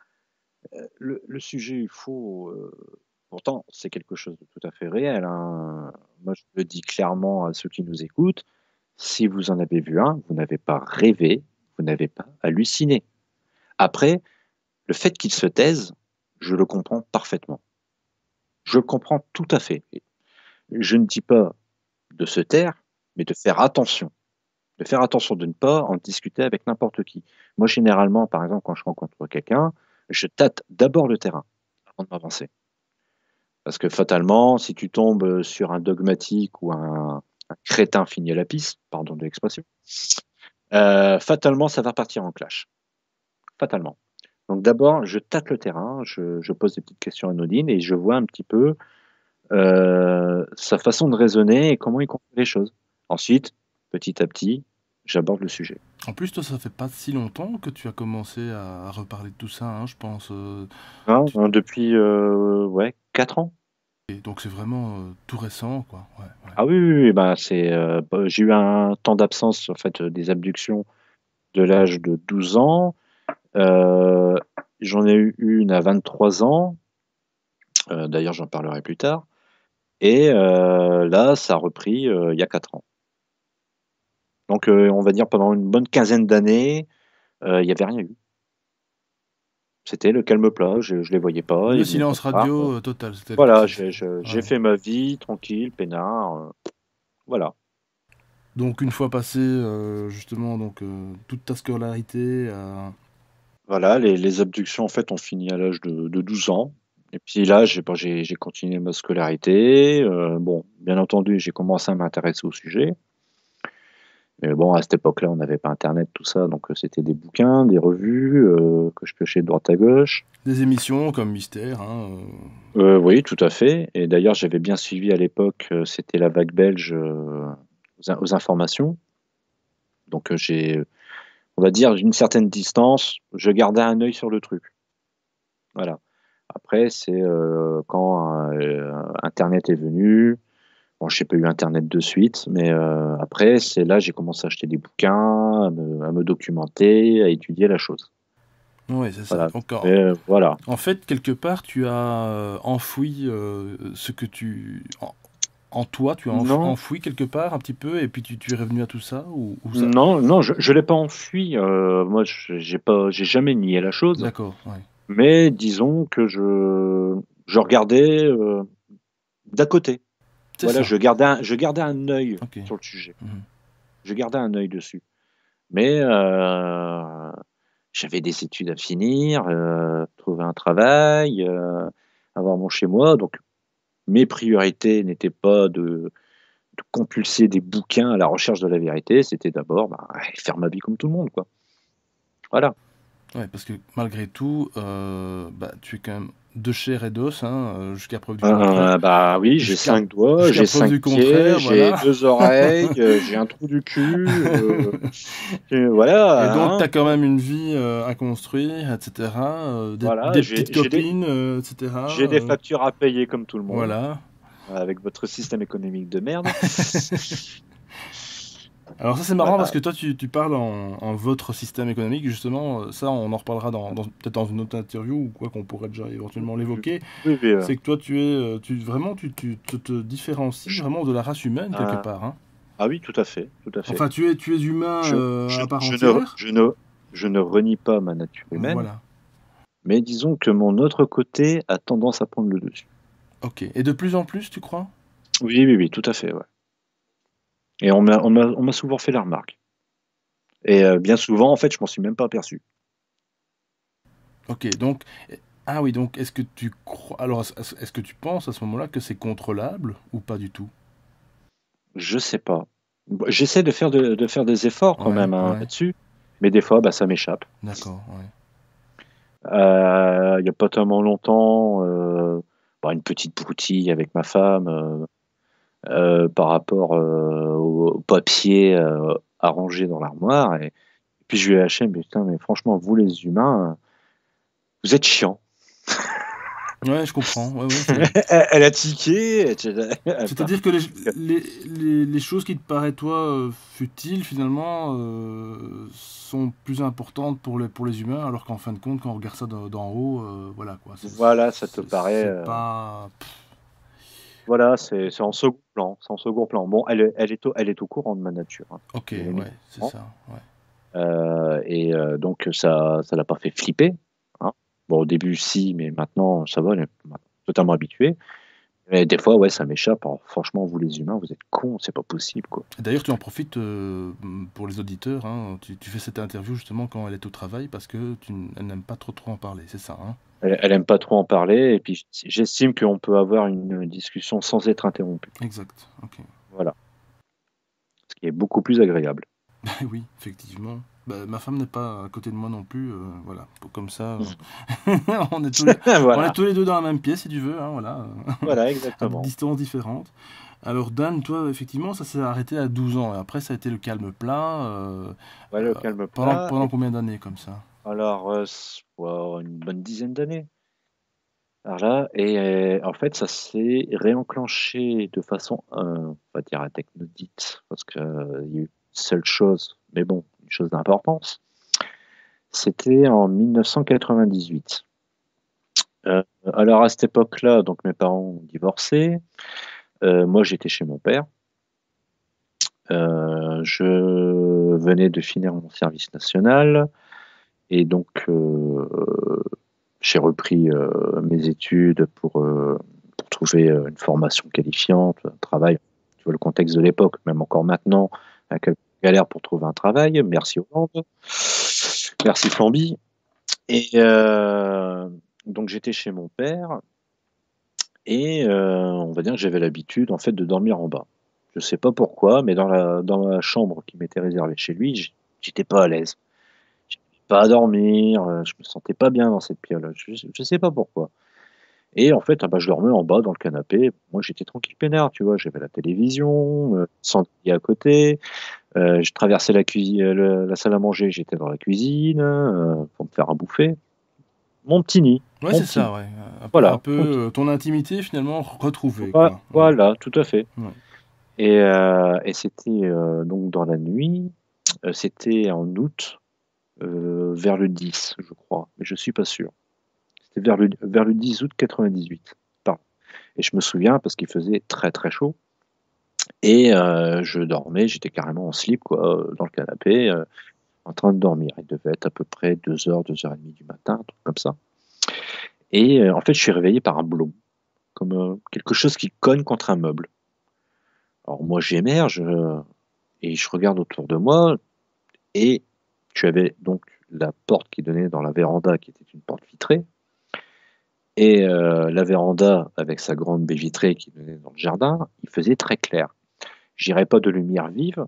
le, le sujet il faut. Euh, pourtant c'est quelque chose de tout à fait réel. Hein. Moi je le dis clairement à ceux qui nous écoutent. Si vous en avez vu un, vous n'avez pas rêvé, vous n'avez pas halluciné. Après. Le fait qu'il se taise, je le comprends parfaitement. Je le comprends tout à fait. Je ne dis pas de se taire, mais de faire attention. De faire attention de ne pas en discuter avec n'importe qui. Moi, généralement, par exemple, quand je rencontre quelqu'un, je tâte d'abord le terrain avant de m'avancer. Parce que fatalement, si tu tombes sur un dogmatique ou un, un crétin fini à la piste, pardon de l'expression, euh, fatalement, ça va partir en clash. Fatalement. Donc d'abord, je tâte le terrain, je, je pose des petites questions anodines et je vois un petit peu euh, sa façon de raisonner et comment il comprend les choses. Ensuite, petit à petit, j'aborde le sujet. En plus, toi, ça fait pas si longtemps que tu as commencé à reparler de tout ça, hein, je pense. Euh, non, tu... non, depuis euh, ouais, quatre ans. Et donc c'est vraiment euh, tout récent, quoi. Ouais, ouais. Ah oui, oui, oui ben, c'est, euh, j'ai eu un temps d'absence en fait, des abductions de l'âge de douze ans. Euh, j'en ai eu une à vingt-trois ans, euh, d'ailleurs j'en parlerai plus tard, et euh, là ça a repris euh, il y a quatre ans. Donc euh, on va dire pendant une bonne quinzaine d'années, euh, il n'y avait rien eu. C'était le calme plat, je ne les voyais pas. Le silence radio euh, total. C'était voilà, j'ai, je, ouais. j'ai fait ma vie tranquille, peinard, euh, voilà. Donc une fois passé euh, justement donc, euh, toute ta scolarité... Euh... Voilà, les, les abductions, en fait, ont fini à l'âge de, de douze ans. Et puis là, j'ai, bon, j'ai, j'ai continué ma scolarité. Euh, bon, bien entendu, j'ai commencé à m'intéresser au sujet. Mais bon, à cette époque-là, on n'avait pas Internet, tout ça. Donc, c'était des bouquins, des revues euh, que je piochais de droite à gauche. Des émissions comme Mystère. Hein, euh... Euh, oui, tout à fait. Et d'ailleurs, j'avais bien suivi à l'époque, c'était la vague belge euh, aux, aux informations. Donc, euh, j'ai... On va dire, d'une certaine distance, je gardais un œil sur le truc. Voilà. Après, c'est euh, quand euh, Internet est venu. Bon, je n'ai pas eu Internet de suite, mais euh, après, c'est là j'ai commencé à acheter des bouquins, à me, à me documenter, à étudier la chose. Oui, c'est ça. Voilà. Donc, euh, voilà. En fait, quelque part, tu as enfoui euh, ce que tu... En toi, tu as enf- enfoui quelque part un petit peu et puis tu, tu es revenu à tout ça, ou, ou ça... Non, non, je ne l'ai pas enfui. Euh, moi, je n'ai j'ai jamais nié la chose. D'accord. Ouais. Mais disons que je, je regardais euh, d'à côté. Voilà, je gardais, un, je gardais un œil okay. sur le sujet. Mmh. Je gardais un œil dessus. Mais euh, j'avais des études à finir, euh, trouver un travail, euh, avoir mon chez-moi. Donc, mes priorités n'étaient pas de, de compulser des bouquins à la recherche de la vérité. C'était d'abord bah, faire ma vie comme tout le monde, quoi. Voilà. Ouais, parce que malgré tout, euh, bah, tu es quand même de chair et d'os, hein, jusqu'à preuve du contraire. Euh, bah oui, j'ai cinq doigts, j'ai cinq pieds, j'ai deux oreilles, j'ai un trou du cul, euh, et voilà. Et donc, hein, tu as quand même une vie euh, à construire, et cetera. Euh, des voilà, des petites copines, des, euh, et cetera. J'ai euh, des factures à payer comme tout le monde. Voilà. Avec votre système économique de merde. Alors ça c'est marrant, voilà, parce que toi tu, tu parles en, en votre système économique, justement, ça on en reparlera dans, dans, peut-être dans une autre interview ou quoi, qu'on pourrait déjà éventuellement l'évoquer. Oui, oui, oui. C'est que toi tu es, tu, vraiment tu, tu, tu te différencies vraiment de la race humaine quelque ah. part. Hein. Ah oui, tout à fait, tout à fait. Enfin tu es, tu es humain je, euh, je, à part je entière. Ne, je, ne, je ne renie pas ma nature humaine, voilà, mais disons que mon autre côté a tendance à prendre le dessus. Ok, et de plus en plus tu crois? Oui, oui, oui, tout à fait, ouais. Et on m'a souvent fait la remarque. Et euh, bien souvent, en fait, je m'en suis même pas aperçu. Ok, donc... Ah oui, donc, est-ce que tu crois... Alors, est-ce que tu penses à ce moment-là que c'est contrôlable ou pas du tout? Je sais pas. J'essaie de faire, de, de faire des efforts quand ouais, même hein, ouais. là-dessus, mais des fois, bah, ça m'échappe. D'accord, ouais. Euh, il n'y a pas tellement longtemps, euh, bah, une petite broutille avec ma femme... Euh, Euh, par rapport euh, au papier euh, à ranger dans l'armoire, et, et puis je lui ai lâché, mais putain, mais franchement, vous les humains, vous êtes chiants. Ouais, je comprends. Ouais, ouais, elle, elle a tiqué. C'est-à-dire que les, les, les, les choses qui te paraissent, toi, futiles, finalement, euh, sont plus importantes pour les, pour les humains, alors qu'en fin de compte, quand on regarde ça d'en haut, euh, voilà, quoi. Voilà, ça te paraît. C'est pas. Voilà, c'est en second plan, c'est en second plan. Bon, elle, elle, est au, elle est au courant de ma nature. Hein. Ok, ouais, c'est ça. Ouais. Euh, et euh, donc, ça ne l'a pas fait flipper. Hein. Bon, au début, si, mais maintenant, ça va, elle est totalement habituée. Mais des fois, ouais, ça m'échappe. Franchement, vous les humains, vous êtes cons, c'est pas possible, quoi. D'ailleurs, tu en profites euh, pour les auditeurs. Hein. Tu, tu fais cette interview justement quand elle est au travail parce que tu, elle n'aime pas trop trop en parler, c'est ça. Hein. Elle, elle aime pas trop en parler et puis j'estime qu'on peut avoir une discussion sans être interrompu. Exact. Ok. Voilà. Ce qui est beaucoup plus agréable. Oui, effectivement. Bah, ma femme n'est pas à côté de moi non plus, euh, voilà. Comme ça, euh... on, est tous les... voilà. on est tous les deux dans la même pièce, si tu veux, hein, voilà. Voilà, exactement. À distances différentes. Alors Dan, toi, effectivement, ça s'est arrêté à douze ans. Et après, ça a été le calme plat. Euh... Ouais, le calme plat. Pendant, pendant combien d'années, comme ça? Alors, euh, wow, une bonne dizaine d'années. Alors là, et euh, en fait, ça s'est réenclenché de façon, euh, on va dire, à technodite, parce qu'il euh, y a eu une seule chose, mais bon, une chose d'importance, c'était en mille neuf cent quatre-vingt-dix-huit. Euh, alors à cette époque-là, donc mes parents ont divorcé, euh, moi j'étais chez mon père, euh, je venais de finir mon service national, et donc euh, j'ai repris euh, mes études pour, euh, pour trouver une formation qualifiante, un travail, tu vois le contexte de l'époque, même encore maintenant, avec galère pour trouver un travail, merci Hollande, merci Flamby. Et euh, donc j'étais chez mon père et euh, on va dire que j'avais l'habitude en fait de dormir en bas. Je sais pas pourquoi, mais dans la, dans la chambre qui m'était réservée chez lui, j'étais pas à l'aise. J'étais pas à dormir, je me sentais pas bien dans cette pièce-là, je, je sais pas pourquoi. Et en fait, bah, je dormais en bas dans le canapé. Moi, j'étais tranquille peinard, tu vois. J'avais la télévision, le sanglier à côté. Euh, je traversais la, le, la salle à manger, j'étais dans la cuisine euh, pour me faire à bouffer. Mon petit nid. Ouais, c'est ça, ouais. Un, voilà, un peu euh, ton intimité, finalement, retrouvée. Voilà, quoi. Voilà, tout à fait. Ouais. Et, euh, et c'était euh, donc dans la nuit. Euh, c'était en août, euh, vers le dix, je crois. Mais je suis pas sûr. Vers le, vers le dix août quatre-vingt-dix-huit. Pardon. Et je me souviens parce qu'il faisait très très chaud et euh, je dormais, j'étais carrément en slip quoi, dans le canapé euh, en train de dormir. Il devait être à peu près deux heures, deux heures trente du matin, un truc comme ça. Et euh, en fait, je suis réveillé par un blond, comme euh, quelque chose qui cogne contre un meuble. Alors moi, j'émerge euh, et je regarde autour de moi. Et tu avais donc la porte qui donnait dans la véranda, qui était une porte vitrée. Et euh, la véranda, avec sa grande baie vitrée qui donnait dans le jardin, il faisait très clair. Je dirais pas de lumière vive,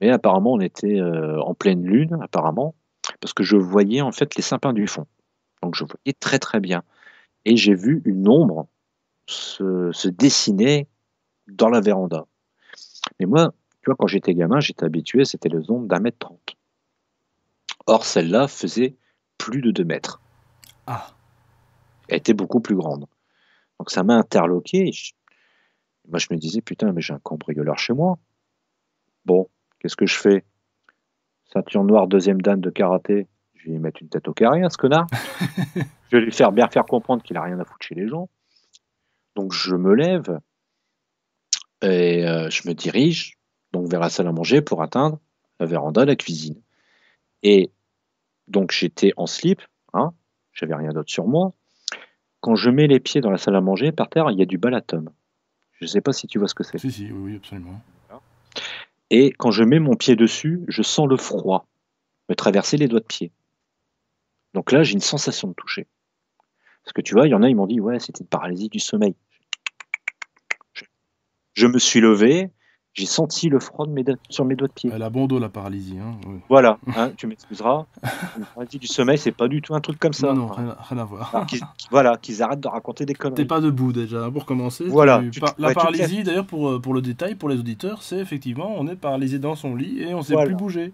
mais apparemment, on était euh, en pleine lune, apparemment, parce que je voyais en fait les sapins du fond. Donc je voyais très très bien. Et j'ai vu une ombre se, se dessiner dans la véranda. Mais moi, tu vois, quand j'étais gamin, j'étais habitué, c'était les ombres d'un mètre trente. Or, celle-là faisait plus de deux mètres. Ah. Elle était beaucoup plus grande. Donc ça m'a interloqué. Je... Moi, je me disais, putain, mais j'ai un cambrioleur chez moi. Bon, qu'est-ce que je fais? Ceinture noire, deuxième dan de karaté. Je vais lui mettre une tête au carré à ce connard. Je vais lui faire bien faire comprendre qu'il n'a rien à foutre chez les gens. Donc je me lève et euh, je me dirige donc vers la salle à manger pour atteindre la véranda, la cuisine. Et donc j'étais en slip, hein, j'avais rien d'autre sur moi. Quand je mets les pieds dans la salle à manger, par terre, il y a du balattum. Je ne sais pas si tu vois ce que c'est. Si, si, oui, absolument. Et quand je mets mon pied dessus, je sens le froid me traverser les doigts de pied. Donc là, j'ai une sensation de toucher. Parce que tu vois, il y en a, ils m'ont dit, ouais, c'était une paralysie du sommeil. Je me suis levé, j'ai senti le froid de mes sur mes doigts de pied. Elle a bon dos, la paralysie. Hein, oui. Voilà, hein, tu m'excuseras. La paralysie du sommeil, c'est pas du tout un truc comme ça. Non, non, rien, rien à voir. Alors, qu'ils, voilà, qu'ils arrêtent de raconter des conneries. T'es pas debout déjà, pour commencer. Voilà. Tu, tu, par, la ouais, paralysie, d'ailleurs, pour, pour le détail, pour les auditeurs, c'est effectivement, on est paralysé dans son lit et on ne sait voilà. plus bouger.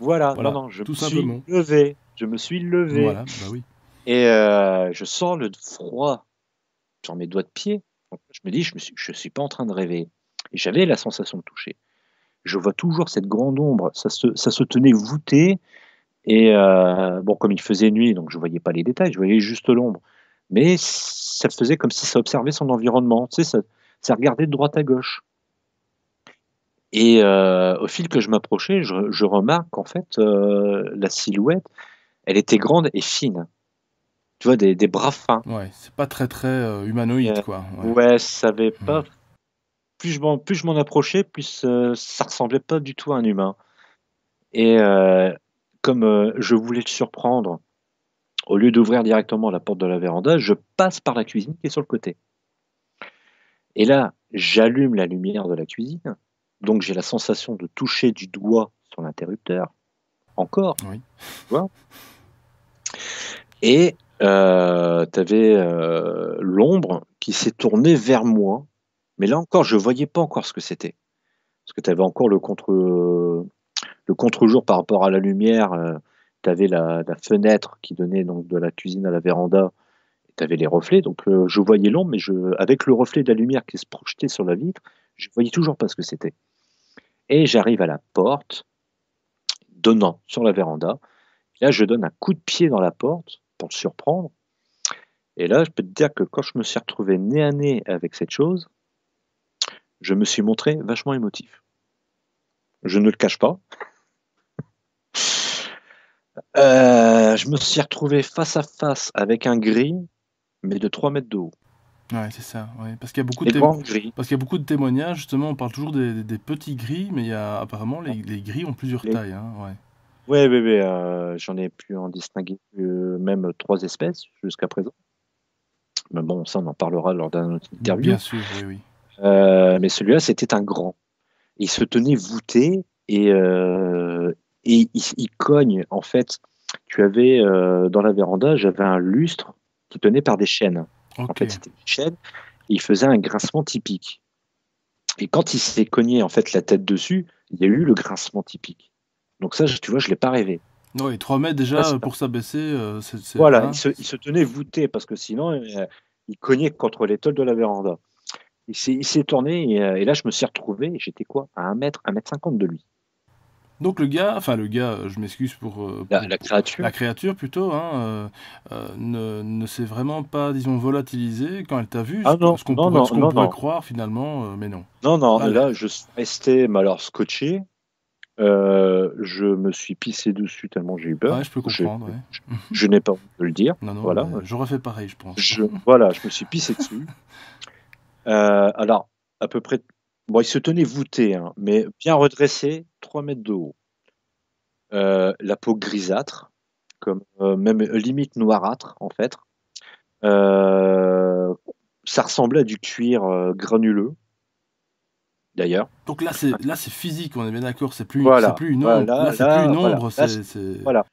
Voilà, voilà. Non, non, je tout me simplement. suis levé. Je me suis levé. Voilà, bah oui. Et euh, je sens le froid sur mes doigts de pied. Donc, je me dis, je ne suis, suis pas en train de rêver. Et j'avais la sensation de toucher. Je vois toujours cette grande ombre. Ça se, ça se tenait voûté. Et euh, bon, comme il faisait nuit, donc je ne voyais pas les détails, je voyais juste l'ombre. Mais ça faisait comme si ça observait son environnement. Tu sais, ça, ça regardait de droite à gauche. Et euh, au fil que je m'approchais, je, je remarque qu'en fait, euh, la silhouette, elle était grande et fine. Tu vois, des, des bras fins. Ouais, c'est pas très, très euh, humanoïde, euh, quoi. Ouais, ouais, ça avait pas... Mmh. Plus je m'en, plus je m'en approchais, plus euh, ça ressemblait pas du tout à un humain. Et euh, comme euh, je voulais le surprendre, au lieu d'ouvrir directement la porte de la véranda, je passe par la cuisine qui est sur le côté. Et là, j'allume la lumière de la cuisine. Donc j'ai la sensation de toucher du doigt sur l'interrupteur. Encore. Oui. Tu vois ? Et euh, tu avais euh, l'ombre qui s'est tournée vers moi. Mais là encore, je ne voyais pas encore ce que c'était. Parce que tu avais encore le contre, euh, le contre-jour par rapport à la lumière. Euh, tu avais la, la fenêtre qui donnait donc, de la cuisine à la véranda. Tu avais les reflets. Donc euh, je voyais l'ombre, mais je, avec le reflet de la lumière qui se projetait sur la vitre, je ne voyais toujours pas ce que c'était. Et j'arrive à la porte donnant sur la véranda. Là, je donne un coup de pied dans la porte pour le surprendre. Et là, je peux te dire que quand je me suis retrouvé nez à nez avec cette chose, je me suis montré vachement émotif. Je ne le cache pas. Euh, je me suis retrouvé face à face avec un gris, mais de trois mètres de haut. Ouais, c'est ça. Ouais. Parce qu'il y a beaucoup de témo- gris. Parce qu'il y a beaucoup de témoignages, justement, on parle toujours des, des, des petits gris, mais il y a, apparemment, les, les gris ont plusieurs les... tailles. Hein, ouais. Oui, oui, oui. Euh, j'en ai pu en distinguer euh, même trois espèces jusqu'à présent. Mais bon, ça, on en parlera lors d'un autre interview. Bien sûr, oui, oui. Euh, mais celui-là, c'était un grand. Il se tenait voûté et, euh, et il, il cogne. En fait, tu avais euh, dans la véranda, j'avais un lustre qui tenait par des chaînes. Okay. En fait, c'était des chaînes. Il faisait un grincement typique. Et quand il s'est cogné en fait la tête dessus, il y a eu le grincement typique. Donc ça, tu vois, je ne l'ai pas rêvé. Oui, trois mètres déjà, ah, pour pas... s'abaisser, euh, c'est, c'est... Voilà, ah, il, se, il se tenait voûté, parce que sinon, euh, il cognait contre l'étole de la véranda. Il s'est, il s'est tourné, et, euh, et là, je me suis retrouvé, et j'étais quoi, à un mètre, un mètre cinquante de lui. Donc le gars, enfin le gars, je m'excuse pour, pour la, la créature, la créature plutôt, hein, euh, ne, ne s'est vraiment pas, disons, volatilisée quand elle t'a vu, ah non, ce qu'on, non, pourrait, non, ce qu'on non, pourrait non. croire finalement, euh, mais non. Non, non, ah, là, là je restais, mais alors scotché, Euh, je me suis pissé dessus tellement j'ai eu peur. Ouais, je peux comprendre. Je, ouais. je, je n'ai pas envie de le dire. Non, non, voilà. J'aurais fait pareil, je pense. Je, voilà, je me suis pissé dessus. Euh, alors, à peu près... Bon, il se tenait voûté, hein, mais bien redressé, trois mètres de haut. Euh, la peau grisâtre, comme, euh, même limite noirâtre, en fait. Euh, ça ressemblait à du cuir euh, granuleux. D'ailleurs. Donc là, c'est là, c'est physique. On est bien d'accord. C'est plus, voilà, plus une ombre. Voilà, là, c'est plus une ombre. Voilà, c'est voilà.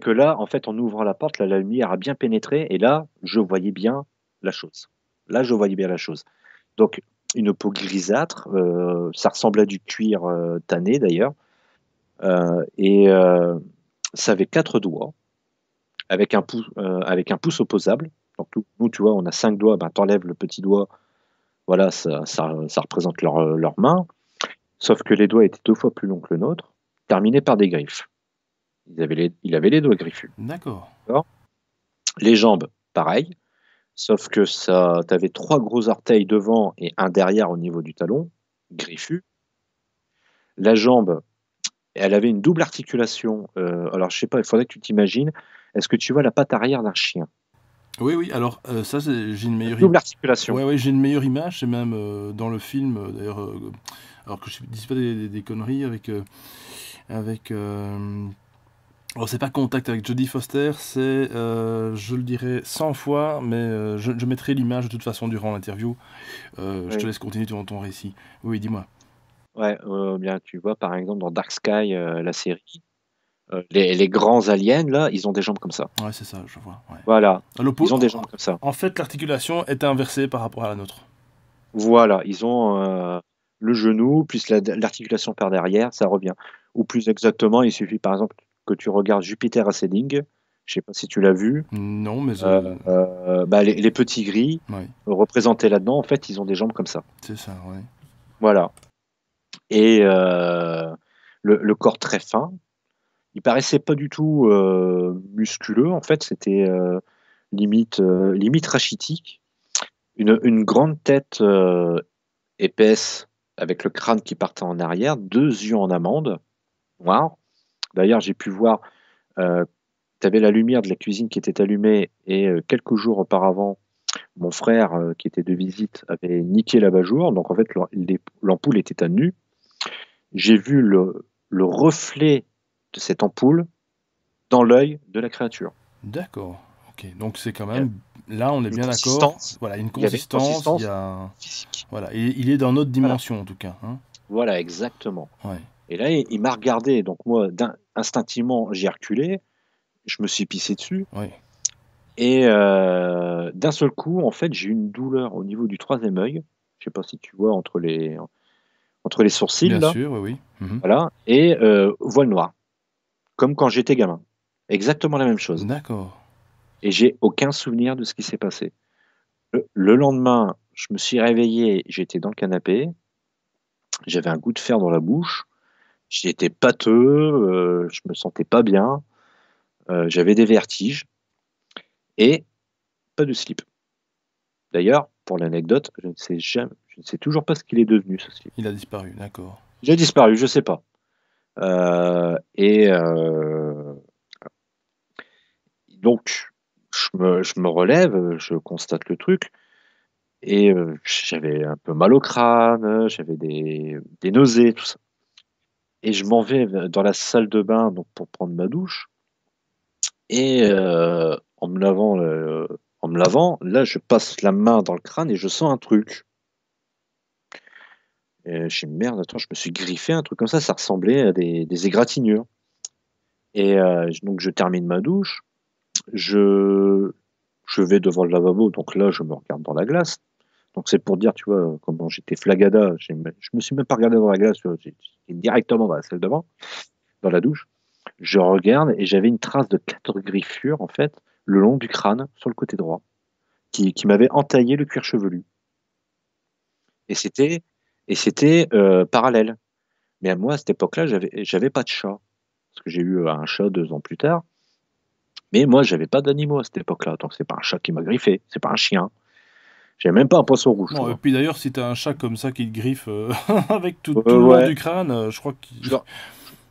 que là, en fait, en ouvrant la porte, là, la lumière a bien pénétré, et là, je voyais bien la chose. Là, je voyais bien la chose. Donc, une peau grisâtre. Euh, ça ressemblait à du cuir euh, tanné, d'ailleurs. Euh, et euh, ça avait quatre doigts, avec un pouce, euh, avec un pouce opposable. Donc, nous, tu vois, on a cinq doigts. Ben, t'enlèves le petit doigt. Voilà, ça, ça, ça représente leur, leur main. Sauf que les doigts étaient deux fois plus longs que le nôtre, terminés par des griffes. Ils avaient les, il avait les doigts griffus. D'accord. Les jambes, pareil. Sauf que tu avais trois gros orteils devant et un derrière au niveau du talon, griffus. La jambe, elle avait une double articulation. Euh, alors, je ne sais pas, il faudrait que tu t'imagines. Est-ce que tu vois la patte arrière d'un chien ? Oui, oui, alors euh, ça, j'ai une meilleure double articulation. Oui, ouais, j'ai une meilleure image, c'est même euh, dans le film, euh, d'ailleurs, euh, alors que je ne dis pas des, des, des conneries, avec... Euh, avec euh, oh, c'est pas Contact avec Jodie Foster, c'est, euh, je le dirais cent fois, mais euh, je, je mettrai l'image de toute façon durant l'interview. Euh, oui. Je te laisse continuer dans ton récit. Oui, dis-moi. Ouais, euh, bien, tu vois, par exemple, dans Dark Sky, euh, la série... Les, les grands aliens, là, ils ont des jambes comme ça. Ouais, c'est ça, je vois. Ouais. Voilà, ils ont des jambes comme ça. En fait, l'articulation est inversée par rapport à la nôtre. Voilà, ils ont euh, le genou, plus l'articulation la, par derrière, ça revient. Ou plus exactement, il suffit par exemple que tu regardes Jupiter Ascending. Je ne sais pas si tu l'as vu. Non, mais... Euh... Euh, euh, bah, les, les petits gris, ouais, représentés là-dedans, en fait, ils ont des jambes comme ça. C'est ça, oui. Voilà. Et euh, le, le corps très fin. Il paraissait pas du tout euh, musculeux, en fait, c'était euh, limite, euh, limite rachitique. Une, une grande tête euh, épaisse, avec le crâne qui partait en arrière, deux yeux en amande, noir. D'ailleurs, j'ai pu voir, euh, tu avais la lumière de la cuisine qui était allumée, et euh, quelques jours auparavant, mon frère, euh, qui était de visite, avait niqué l'abat-jour, donc en fait, l'ampoule était à nu. J'ai vu le, le reflet de cette ampoule dans l'œil de la créature. D'accord. Ok. Donc c'est quand même, là on est bien d'accord. Voilà, une consistance. Il y a une consistance, il y a... physique. Voilà. Et il est dans notre dimension, voilà, en tout cas. Hein, voilà, exactement. Ouais. Et là, il, il m'a regardé. Donc moi, instinctivement, j'ai reculé. Je me suis pissé dessus. Ouais. Et euh, d'un seul coup, en fait, j'ai eu une douleur au niveau du troisième œil. Je sais pas si tu vois entre les entre les sourcils. Bien là. sûr, oui, oui. Mmh. Voilà. Et euh, voile noire. Comme quand j'étais gamin. Exactement la même chose. D'accord. Et j'ai aucun souvenir de ce qui s'est passé. Le, le lendemain, je me suis réveillé, j'étais dans le canapé, j'avais un goût de fer dans la bouche, j'étais pâteux, euh, je me sentais pas bien, euh, j'avais des vertiges, et pas de slip. D'ailleurs, pour l'anecdote, je ne sais jamais, je ne sais toujours pas ce qu'il est devenu, ce slip. Il a disparu, d'accord. Il a disparu, je ne sais pas. Euh, et euh, donc je me, je me relève, je constate le truc et euh, j'avais un peu mal au crâne, j'avais des, des nausées, tout ça, et je m'en vais dans la salle de bain donc, pour prendre ma douche, et euh, en me lavant euh, en me lavant, là je passe la main dans le crâne et je sens un truc. Et je me suis dit, merde, attends, je me suis griffé un truc comme ça, ça ressemblait à des, des égratignures. Et euh, donc, je termine ma douche, je, je vais devant le lavabo, donc là, je me regarde dans la glace. Donc, c'est pour dire, tu vois, comment j'étais flagada, je me suis même pas regardé dans la glace, j'étais directement dans la salle de bain, dans la douche. Je regarde et j'avais une trace de quatre griffures, en fait, le long du crâne, sur le côté droit, qui, qui m'avait entaillé le cuir chevelu. Et c'était. Et c'était euh, parallèle. Mais à moi, à cette époque-là, j'avais pas de chat. Parce que j'ai eu un chat deux ans plus tard. Mais moi, j'avais pas d'animaux à cette époque-là. Donc, c'est pas un chat qui m'a griffé. C'est pas un chien. J'avais même pas un poisson rouge. Non, et puis d'ailleurs, si t'as un chat comme ça qui te griffe euh, avec tout, euh, tout le ouais. long du crâne, euh, je crois que...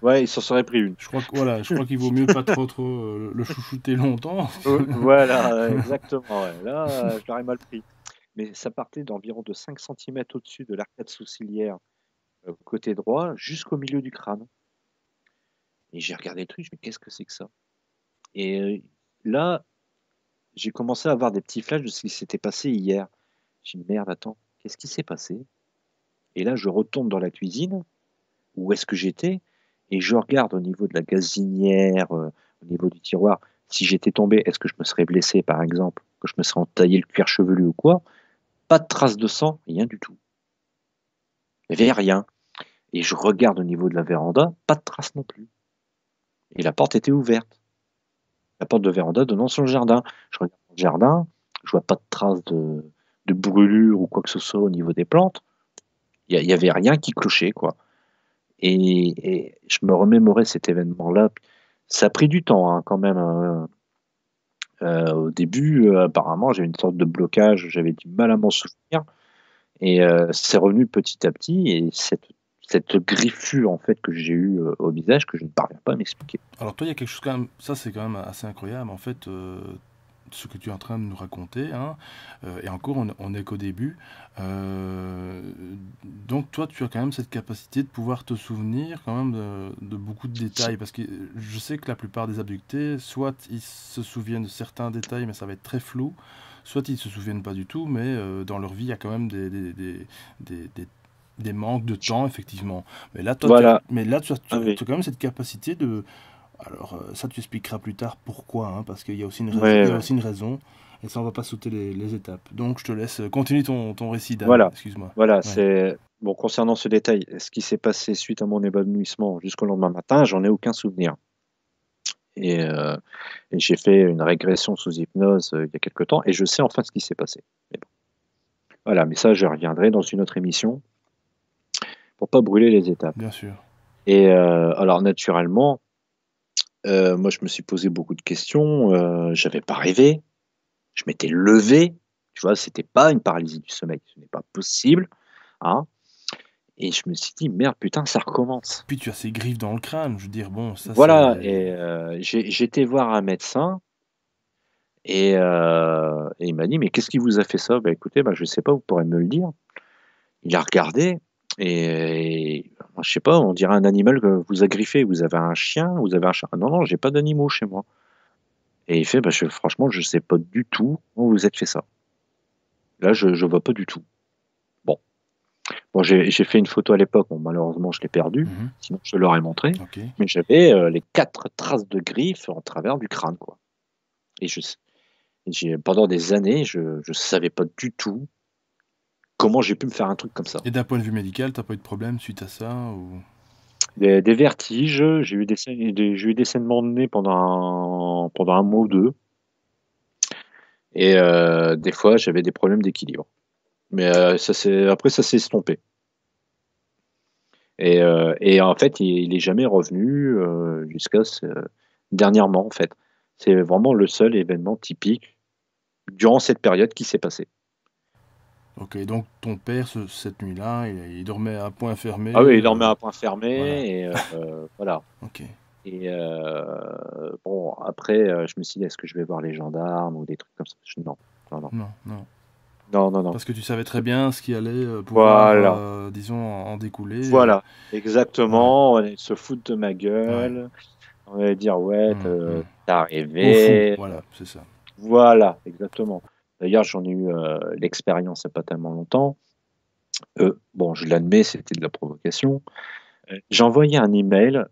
Ouais, il s'en serait pris une. Je crois que, voilà, je crois qu'il vaut mieux pas trop, trop euh, le chouchouter longtemps. Voilà, exactement. Ouais. Là, je l'aurais mal pris. Mais ça partait d'environ de cinq centimètres au-dessus de l'arcade sourcilière, euh, côté droit, jusqu'au milieu du crâne. Et j'ai regardé le truc, je me dis, qu'est-ce que c'est que ça? Et là, j'ai commencé à avoir des petits flashs de ce qui s'était passé hier. J'ai dit, merde, attends, qu'est-ce qui s'est passé? Et là, je retourne dans la cuisine, où est-ce que j'étais, et je regarde au niveau de la gazinière, euh, au niveau du tiroir, si j'étais tombé, est-ce que je me serais blessé, par exemple, que je me serais entaillé le cuir chevelu ou quoi? Pas de traces de sang, rien du tout. Il n'y avait rien. Et je regarde au niveau de la véranda, pas de traces non plus. Et la porte était ouverte. La porte de véranda donnant sur le jardin. Je regarde le jardin, je vois pas de traces de, de brûlure ou quoi que ce soit au niveau des plantes. Il n'y avait rien qui clochait, quoi. Et, et je me remémorais cet événement-là. Ça a pris du temps, hein, quand même. Euh, euh, au début, euh, apparemment, j'avais une sorte de blocage. J'avais du mal à m'en souvenir. Et euh, c'est revenu petit à petit. Et cette cette griffure en fait que j'ai eue euh, au visage que je ne parviens pas à m'expliquer. Alors toi, il y a quelque chose quand même, ça c'est quand même assez incroyable en fait, euh, ce que tu es en train de nous raconter, hein, euh, et encore on, on est qu'au début, euh, donc toi tu as quand même cette capacité de pouvoir te souvenir quand même de, de beaucoup de détails, parce que je sais que la plupart des abductés, soit ils se souviennent de certains détails mais ça va être très flou, soit ils ne se souviennent pas du tout, mais euh, dans leur vie il y a quand même des, des, des, des, des des manques de temps, effectivement. Mais là, toi, voilà. Mais là tu as, tu, oui. tu as quand même cette capacité de... Alors, ça, tu expliqueras plus tard pourquoi, hein, parce qu'il y a aussi une raison, ouais, ouais. aussi une raison, et ça, on va pas sauter les, les étapes. Donc, je te laisse continuer ton, ton récit, Dan. Voilà, excuse-moi. Voilà, ouais. c'est... Bon, concernant ce détail, ce qui s'est passé suite à mon évanouissement jusqu'au lendemain matin, j'en ai aucun souvenir. Et, euh, et j'ai fait une régression sous hypnose euh, il y a quelque temps, et je sais enfin ce qui s'est passé. Mais bon. Voilà, mais ça, je reviendrai dans une autre émission, pour pas brûler les étapes. Bien sûr. Et euh, alors naturellement, euh, moi je me suis posé beaucoup de questions. Euh, J'avais pas rêvé. Je m'étais levé. Tu vois, c'était pas une paralysie du sommeil. Ce n'est pas possible. Hein. Et je me suis dit merde, putain, ça recommence. Puis tu as ces griffes dans le crâne. Je veux dire bon. Ça, voilà. Et euh, j'étais voir un médecin. Et, euh, et il m'a dit mais qu'est-ce qui vous a fait ça? Ben écoutez, ben je sais pas. Vous pourrez me le dire. Il a regardé. Et je sais pas, on dirait un animal que vous a griffé. Vous avez un chien, vous avez un chat. Non, non, j'ai pas d'animaux chez moi. Et il fait, bah, je, franchement, je sais pas du tout où vous êtes fait ça. Là, je, je vois pas du tout. Bon, bon, j'ai fait une photo à l'époque. Bon, malheureusement, je l'ai perdue. Mm-hmm. Sinon, je l'aurais montré. Okay. Mais j'avais euh, les quatre traces de griffes en travers du crâne, quoi. Et je, j'ai pendant des années, je, je savais pas du tout. Comment j'ai pu me faire un truc comme ça? Et d'un point de vue médical, t'as pas eu de problème suite à ça ou... des, des vertiges, j'ai eu des, des, j'ai eu des saignements de nez pendant un, pendant un mois ou deux. Et euh, des fois, j'avais des problèmes d'équilibre. Mais euh, ça après, ça s'est estompé. Et, euh, et en fait, il n'est jamais revenu euh, jusqu'à euh, dernièrement, en fait. C'est vraiment le seul événement typique durant cette période qui s'est passé. Ok, donc ton père, ce, cette nuit-là, il, il dormait à point fermé. Ah oui, il dormait à point fermé, voilà. et euh, voilà. Ok. Et euh, bon, après, je me suis dit, est-ce que je vais voir les gendarmes ou des trucs comme ça? Non, non, non. Non, non. Non, non, non. Parce que tu savais très bien ce qui allait pouvoir, voilà. euh, disons, en découler. Voilà, exactement, ouais. On allait se foutre de ma gueule, ouais. On allait dire, ouais, ouais t'as ouais. rêvé. Voilà, c'est ça. Voilà, exactement. D'ailleurs, j'en ai eu euh, l'expérience il n'y a pas tellement longtemps. Euh, bon, je l'admets, c'était de la provocation. Euh, j'ai envoyé un email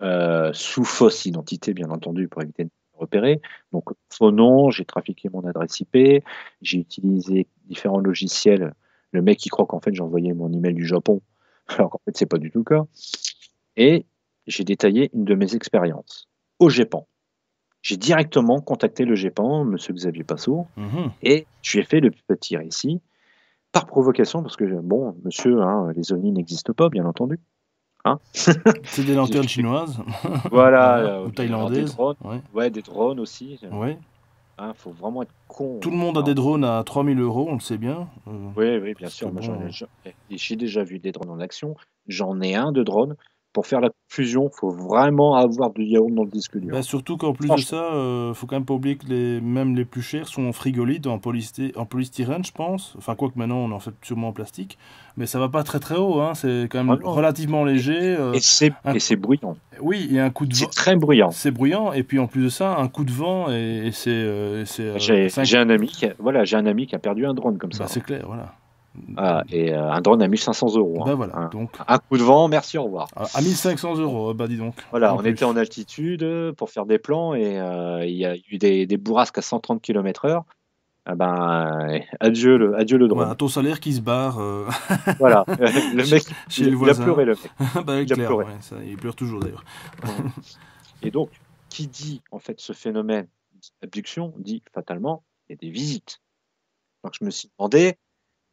euh, sous fausse identité, bien entendu, pour éviter de me repérer. Donc, faux nom, j'ai trafiqué mon adresse I P, j'ai utilisé différents logiciels. Le mec, il croit qu'en fait, j'ai envoyé mon email du Japon, alors qu'en fait, ce n'est pas du tout le cas. Et j'ai détaillé une de mes expériences au GEPAN. J'ai directement contacté le GEPAN, M. Xavier Passour, mmh. et je lui ai fait le petit récit, par provocation, parce que, bon, monsieur, hein, les ovnis n'existent pas, bien entendu. Hein, c'est des lanternes chinoises. Voilà. Euh, ou thaïlandaises. Ouais. ouais, des drones aussi. Oui. Hein, faut vraiment être con. Tout le monde a des drones à trois mille euros, on le sait bien. Euh, oui, oui, bien sûr. Bon. J'ai déjà vu des drones en action. J'en ai un de drone. Pour faire la confusion, il faut vraiment avoir du yaourt dans le disque dur. Bah, surtout qu'en plus de ça, il euh, ne faut quand même pas oublier que les, même les plus chers sont en frigolite, en, polysty, en polystyrène, je pense. Enfin, quoique maintenant, on en fait sûrement en plastique. Mais ça ne va pas très très haut, hein. C'est quand même ah relativement léger. Euh, et c'est un... bruyant. Oui, et un coup de vent. C'est très bruyant. C'est bruyant, et puis en plus de ça, un coup de vent, et, et c'est... Euh, euh, j'ai cinq... un, voilà, un ami qui a perdu un drone comme ça. Bah, c'est clair, voilà. Ah, et euh, un drone à mille cinq cents euros. Bah hein. Voilà, un, donc... un coup de vent, merci, au revoir. À mille cinq cents euros, bah dis donc. Voilà, on plus. était en altitude pour faire des plans et il euh, y a eu des, des bourrasques à cent trente kilomètres heure. Ah ben, adieu le, adieu le drone. Ouais, ton salaire qui se barre. Euh... Voilà, le mec, chez, il, chez il a pleuré le mec. Bah, il, clair, a pleuré. Ouais, ça, il pleure toujours d'ailleurs. Et donc, qui dit en fait ce phénomène d'abduction dit fatalement il y a des visites. Donc je me suis demandé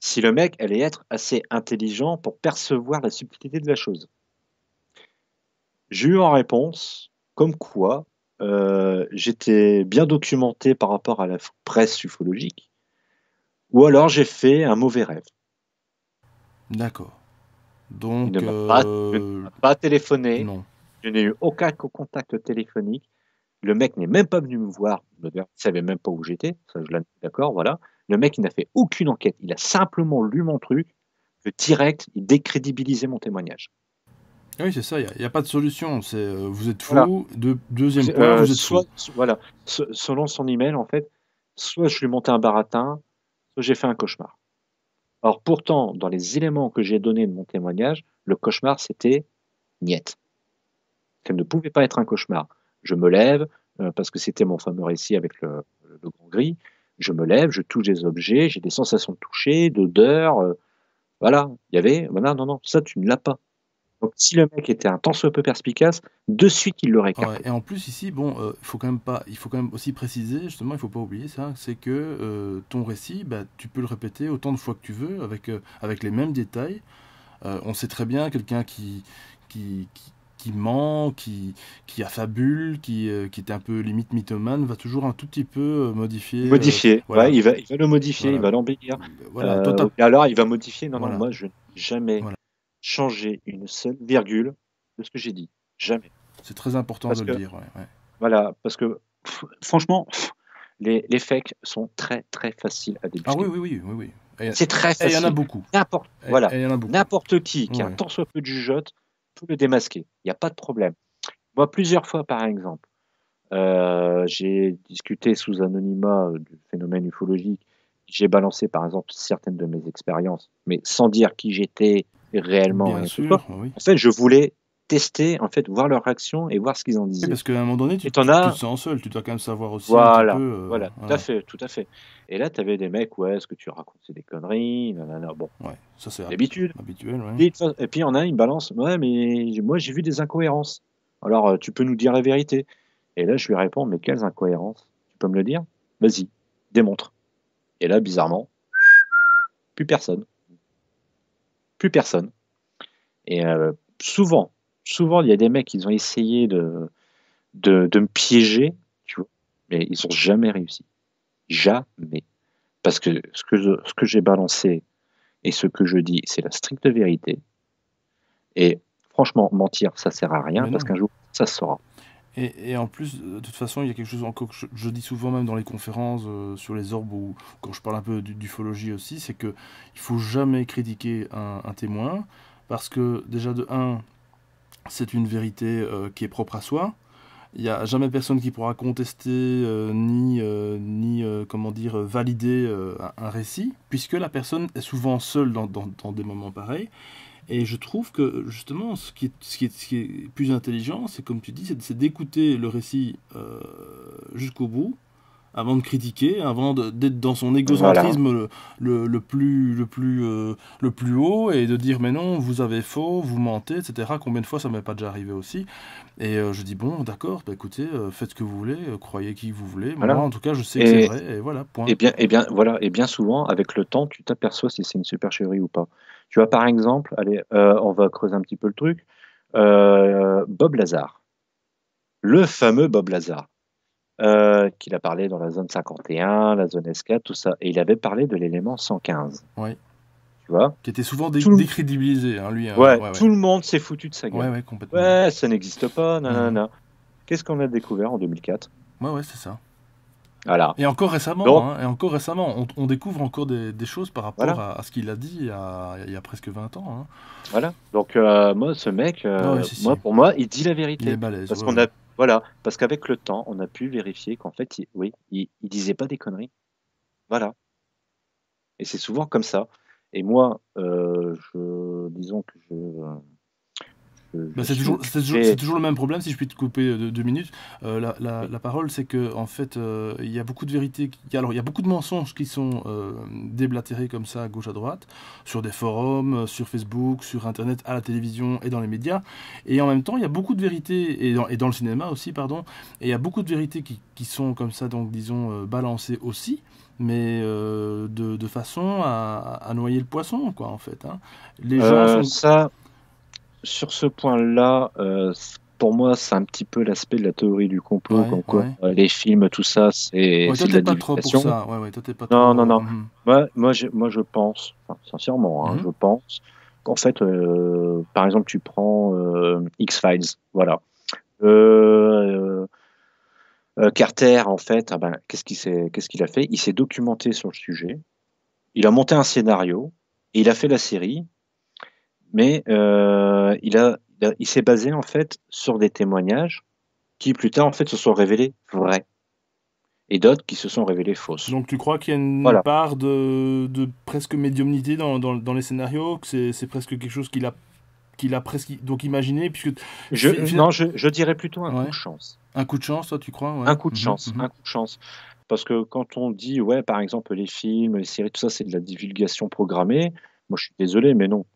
si le mec allait être assez intelligent pour percevoir la subtilité de la chose. J'ai eu en réponse comme quoi euh, j'étais bien documenté par rapport à la presse ufologique, ou alors j'ai fait un mauvais rêve. D'accord. Donc, il ne m'a pas, euh... pas téléphoné. Non. Je n'ai eu aucun contact téléphonique. Le mec n'est même pas venu me voir. Il ne savait même pas où j'étais. Ça, je l'ai d'accord, voilà. Le mec, il n'a fait aucune enquête. Il a simplement lu mon truc, que direct, il décrédibilisait mon témoignage. Oui, c'est ça. Il n'y a, a pas de solution. C'est euh, vous êtes fou. Voilà. De, deuxième point, euh, vous êtes soit, fou. Voilà. So, selon son email, en fait, soit je lui montais un baratin, soit j'ai fait un cauchemar. Alors pourtant, dans les éléments que j'ai donnés de mon témoignage, le cauchemar, c'était niette. Ça ne pouvait pas être un cauchemar. Je me lève, euh, parce que c'était mon fameux récit avec le, le grand gris. Je me lève, je touche des objets, j'ai des sensations de toucher, d'odeur, euh, voilà, il y avait, voilà, non, non, ça tu ne l'as pas. Donc si le mec était un tant soit peu perspicace, de suite il l'aurait capté. Ouais, et en plus ici, bon, euh, faut quand même pas, il faut quand même aussi préciser, justement, il ne faut pas oublier ça, c'est que euh, ton récit, bah, tu peux le répéter autant de fois que tu veux, avec, euh, avec les mêmes détails. Euh, on sait très bien quelqu'un qui... qui, qui qui ment, qui, qui affabule, qui, euh, qui est un peu limite mythomane, va toujours un tout petit peu modifier. Modifier, euh, voilà. Ouais, il, va, il va le modifier, voilà. Il va l'embellir. Voilà, euh, alors il va modifier, non, voilà. Non, moi je n'ai jamais voilà. changé une seule virgule de ce que j'ai dit, jamais. C'est très important parce de que, le dire. Ouais, ouais. Voilà, parce que pff, franchement, pff, les, les fakes sont très très faciles à débuter. Ah oui, oui, oui, oui, oui. C'est très facile. Il y en a beaucoup. N'importe voilà, qui qui ouais. a un tant soit peu de jugeote, le démasquer, il n'y a pas de problème. Moi, plusieurs fois, par exemple, euh, j'ai discuté sous anonymat du phénomène ufologique, j'ai balancé, par exemple, certaines de mes expériences, mais sans dire qui j'étais réellement. Bien sûr, oui. En fait, je voulais tester, en fait, voir leur réaction et voir ce qu'ils en disaient. Oui, parce qu'à un moment donné, tu, tu, en as... tu te sens seul, tu dois quand même savoir aussi voilà, un petit peu, euh, voilà, voilà, tout à fait, tout à fait. Et là, tu avais des mecs, ouais, est-ce que tu racontes des conneries, nanana, bon, ouais, ça c'est habituel. habituel ouais. Et puis, on a une balance, ouais, mais moi, j'ai vu des incohérences. Alors, tu peux nous dire la vérité. Et là, je lui réponds, mais quelles incohérences? Tu peux me le dire? Vas-y, démontre. Et là, bizarrement, plus personne. Plus personne. Et euh, souvent, Souvent, il y a des mecs qui ont essayé de, de, de me piéger, tu vois, mais ils n'ont jamais réussi. Jamais. Parce que ce que, je, ce que j'ai balancé et ce que je dis, c'est la stricte vérité. Et franchement, mentir, ça ne sert à rien, mais parce qu'un jour, ça se saura. Et, et en plus, de toute façon, il y a quelque chose encore que je, je dis souvent, même dans les conférences euh, sur les orbes, ou quand je parle un peu d'ufologie aussi, c'est qu'il ne faut jamais critiquer un, un témoin, parce que déjà, de un... c'est une vérité euh, qui est propre à soi. Il n'y a jamais personne qui pourra contester euh, ni, euh, ni euh, comment dire, valider euh, un récit, puisque la personne est souvent seule dans, dans, dans des moments pareils. Et je trouve que, justement, ce qui est, ce qui est, ce qui est plus intelligent, c'est, comme tu dis, c'est d'écouter le récit euh, jusqu'au bout, avant de critiquer, avant d'être dans son égocentrisme voilà. le, le, le, plus, le, plus, euh, le plus haut, et de dire mais non, vous avez faux, vous mentez, et cetera. Combien de fois ça m'est pas déjà arrivé aussi. Et euh, je dis bon, d'accord, bah, écoutez, euh, faites ce que vous voulez, euh, croyez qui vous voulez. Voilà. Moi, en tout cas, je sais et, que c'est vrai. Et voilà. Point. Et bien, et bien, voilà. Et bien souvent, avec le temps, tu t'aperçois si c'est une supercherie ou pas. Tu vois, par exemple, allez, euh, on va creuser un petit peu le truc. Euh, Bob Lazar, le fameux Bob Lazar. Euh, qu'il a parlé dans la zone cinquante et un, la zone S quatre, tout ça. Et il avait parlé de l'élément cent quinze. Oui. tu vois. Qui était souvent dé décrédibilisé, hein, lui. Hein. Ouais, ouais, ouais, tout le monde s'est foutu de sa gueule. Ouais, ouais, complètement. Ouais, ça n'existe pas, nanana. Mmh. Qu'est-ce qu'on a découvert en deux mille quatre? Ouais, ouais, c'est ça. Voilà. Et encore récemment, Donc, hein, et encore récemment on, on découvre encore des, des choses par rapport voilà. à, à ce qu'il a dit il y a, il y a presque vingt ans. Hein. Voilà. Donc, euh, moi, ce mec, euh, ah ouais, si, moi, si. pour moi, il dit la vérité. Il est balèze, parce ouais, qu'on ouais. a, voilà, parce qu'avec le temps, on a pu vérifier qu'en fait, il, oui, il, il disait pas des conneries. Voilà. Et c'est souvent comme ça. Et moi, euh, je, disons que je... Ben c'est toujours, toujours, toujours le même problème, si je puis te couper deux, deux minutes. Euh, la, la, la parole, c'est que en fait, euh, il y a beaucoup de vérités. Qui, alors, il y a beaucoup de mensonges qui sont euh, déblatérés comme ça, à gauche à droite, sur des forums, sur Facebook, sur Internet, à la télévision et dans les médias. Et en même temps, il y a beaucoup de vérités et dans, et dans le cinéma aussi, pardon. Et il y a beaucoup de vérités qui, qui sont comme ça, donc disons euh, balancées aussi. Mais euh, de, de façon à, à noyer le poisson, quoi, en fait. Hein. Les euh, gens sont... ça. Sur ce point-là, euh, pour moi, c'est un petit peu l'aspect de la théorie du complot. Ouais, quoi. Ouais. Euh, les films, tout ça, c'est ouais, de la divulgation. Toi, t'es pas trop pour ça. Ouais, ouais, toi, t'es pas trop... Non, non, non. Mmh. Ouais, moi, je, moi, je pense, enfin, sincèrement, hein, mmh. je pense qu'en fait, euh, par exemple, tu prends euh, X-Files, voilà. Euh, euh, Carter, en fait, ah ben, qu'est-ce qu'il qu'est-ce qu'il a fait? Il s'est documenté sur le sujet, il a monté un scénario, et il a fait la série. Mais euh, il a, il s'est basé en fait sur des témoignages qui plus tard en fait se sont révélés vrais et d'autres qui se sont révélés fausses. Donc tu crois qu'il y a une voilà. part de, de presque médiumnité dans, dans, dans les scénarios, que c'est presque quelque chose qu'il a, qu'il a presque donc imaginé, puisque je, non, je, je dirais plutôt un ouais. coup de chance. Un coup de chance, toi tu crois? Ouais. Un coup de mmh, chance, mmh. un coup de chance. Parce que quand on dit ouais, par exemple les films, les séries, tout ça, c'est de la divulgation programmée. Moi je suis désolé, mais non.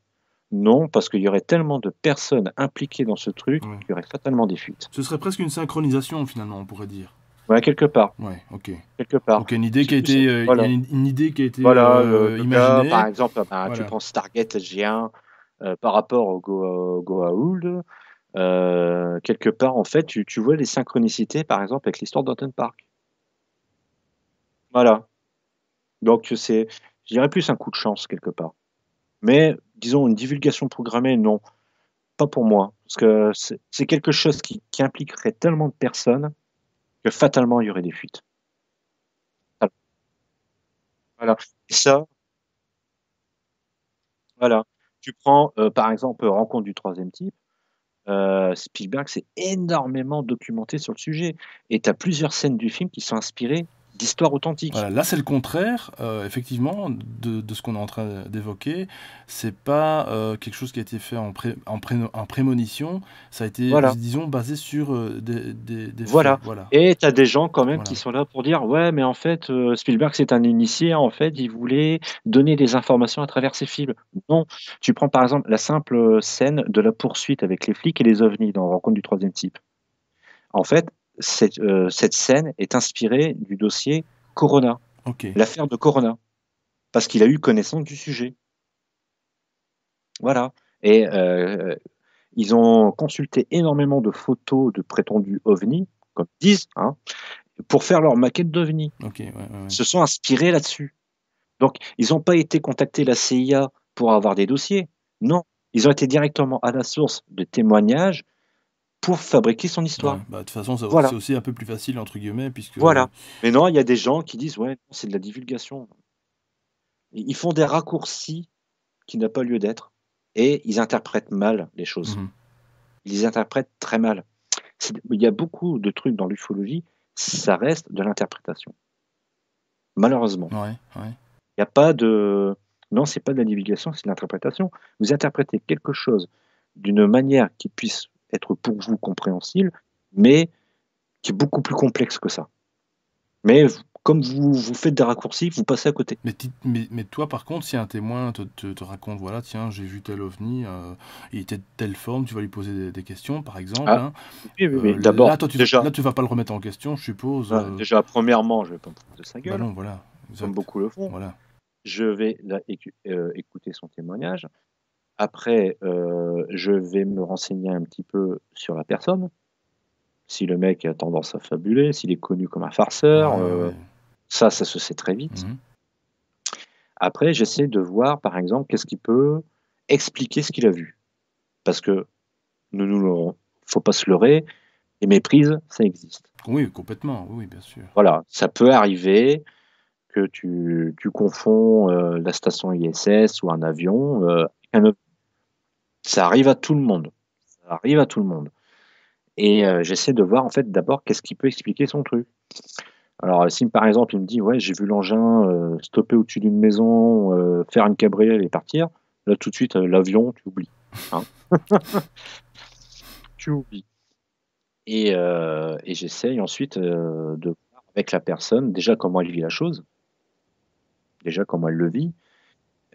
Non, parce qu'il y aurait tellement de personnes impliquées dans ce truc ouais. qu'il y aurait fatalement des fuites. Ce serait presque une synchronisation, finalement, on pourrait dire. Ouais, quelque part. Ouais, ok. Quelque part. Donc, une idée qui a été, euh, voilà. une, une idée qui a été voilà, euh, le, imaginée. Là, par exemple, ben, voilà. tu prends Stargate G un euh, par rapport au Goa'uld. Euh, quelque part, en fait, tu, tu vois les synchronicités, par exemple, avec l'histoire d'Anton Park. Voilà. Donc, c'est, je dirais plus un coup de chance, quelque part. Mais, disons, une divulgation programmée, non. Pas pour moi. Parce que c'est quelque chose qui, qui impliquerait tellement de personnes que fatalement, il y aurait des fuites. Voilà. voilà. Et ça, voilà. Tu prends, euh, par exemple, Rencontre du troisième type. Euh, Spielberg s'est énormément documenté sur le sujet. Et tu as plusieurs scènes du film qui sont inspirées d'histoire authentique. Voilà, là, c'est le contraire, euh, effectivement, de, de ce qu'on est en train d'évoquer. C'est pas euh, quelque chose qui a été fait en, pré, en, pré, en prémonition. Ça a été, voilà. disons, basé sur euh, des, des, des voilà. faits. Voilà. Et tu as des gens, quand même, voilà. qui sont là pour dire « Ouais, mais en fait, euh, Spielberg, c'est un initié. En fait, il voulait donner des informations à travers ses films. » Non. Tu prends, par exemple, la simple scène de la poursuite avec les flics et les ovnis dans Rencontre du troisième type. En fait, Cette, euh, cette scène est inspirée du dossier Corona, okay. l'affaire de Corona, parce qu'il a eu connaissance du sujet. Voilà. Et euh, ils ont consulté énormément de photos de prétendus ovnis, comme ils disent, hein, pour faire leur maquette d'ovnis. Okay, ouais, ouais, ouais. Ils se sont inspirés là-dessus. Donc, ils n'ont pas été contactés la C I A pour avoir des dossiers. Non, ils ont été directement à la source de témoignages pour fabriquer son histoire. Ouais, bah, de toute façon, voilà. c'est aussi un peu plus facile, entre guillemets, puisque... Voilà. Euh... Mais non, il y a des gens qui disent, ouais, c'est de la divulgation. Ils font des raccourcis qui n'ont pas lieu d'être. Et ils interprètent mal les choses. Mmh. Ils les interprètent très mal. Il y a beaucoup de trucs dans l'ufologie, ça reste de l'interprétation. Malheureusement. Ouais, ouais. Il n'y a pas de... Non, c'est pas de la divulgation, c'est de l'interprétation. Vous interprétez quelque chose d'une manière qui puisse être pour vous compréhensible, mais qui est beaucoup plus complexe que ça. Mais comme vous, vous faites des raccourcis, vous passez à côté. Mais, mais, mais toi, par contre, si un témoin te, te, te raconte, voilà, tiens, j'ai vu tel ovni, euh, il était de telle forme, tu vas lui poser des, des questions, par exemple. Ah, hein. Oui, oui, oui. Euh, d'abord, là, toi, tu, déjà, là, tu vas pas le remettre en question, je suppose. Bah, euh... Déjà, premièrement, je vais pas me foutre de sa gueule. Bah non, voilà, comme beaucoup le font. Voilà. Je vais là, éc euh, écouter son témoignage. Après, euh, je vais me renseigner un petit peu sur la personne. Si le mec a tendance à fabuler, s'il est connu comme un farceur, ah, euh, ouais. ça, ça se sait très vite. Mmh. Après, j'essaie de voir, par exemple, qu'est-ce qui peut expliquer ce qu'il a vu. Parce que, nous, nous, faut pas se leurrer, les méprises, ça existe. Oui, complètement, oui, bien sûr. Voilà, ça peut arriver que tu, tu confonds euh, la station I S S ou un avion. Euh, un... Ça arrive à tout le monde. Ça arrive à tout le monde. Et euh, j'essaie de voir, en fait, d'abord, qu'est-ce qui peut expliquer son truc. Alors, si par exemple, il me dit, ouais, j'ai vu l'engin euh, stopper au-dessus d'une maison, euh, faire une cabriole et partir, là, tout de suite, euh, l'avion, tu oublies. Hein. Tu oublies. Et, euh, et j'essaye ensuite euh, de voir avec la personne, déjà, comment elle vit la chose, déjà, comment elle le vit.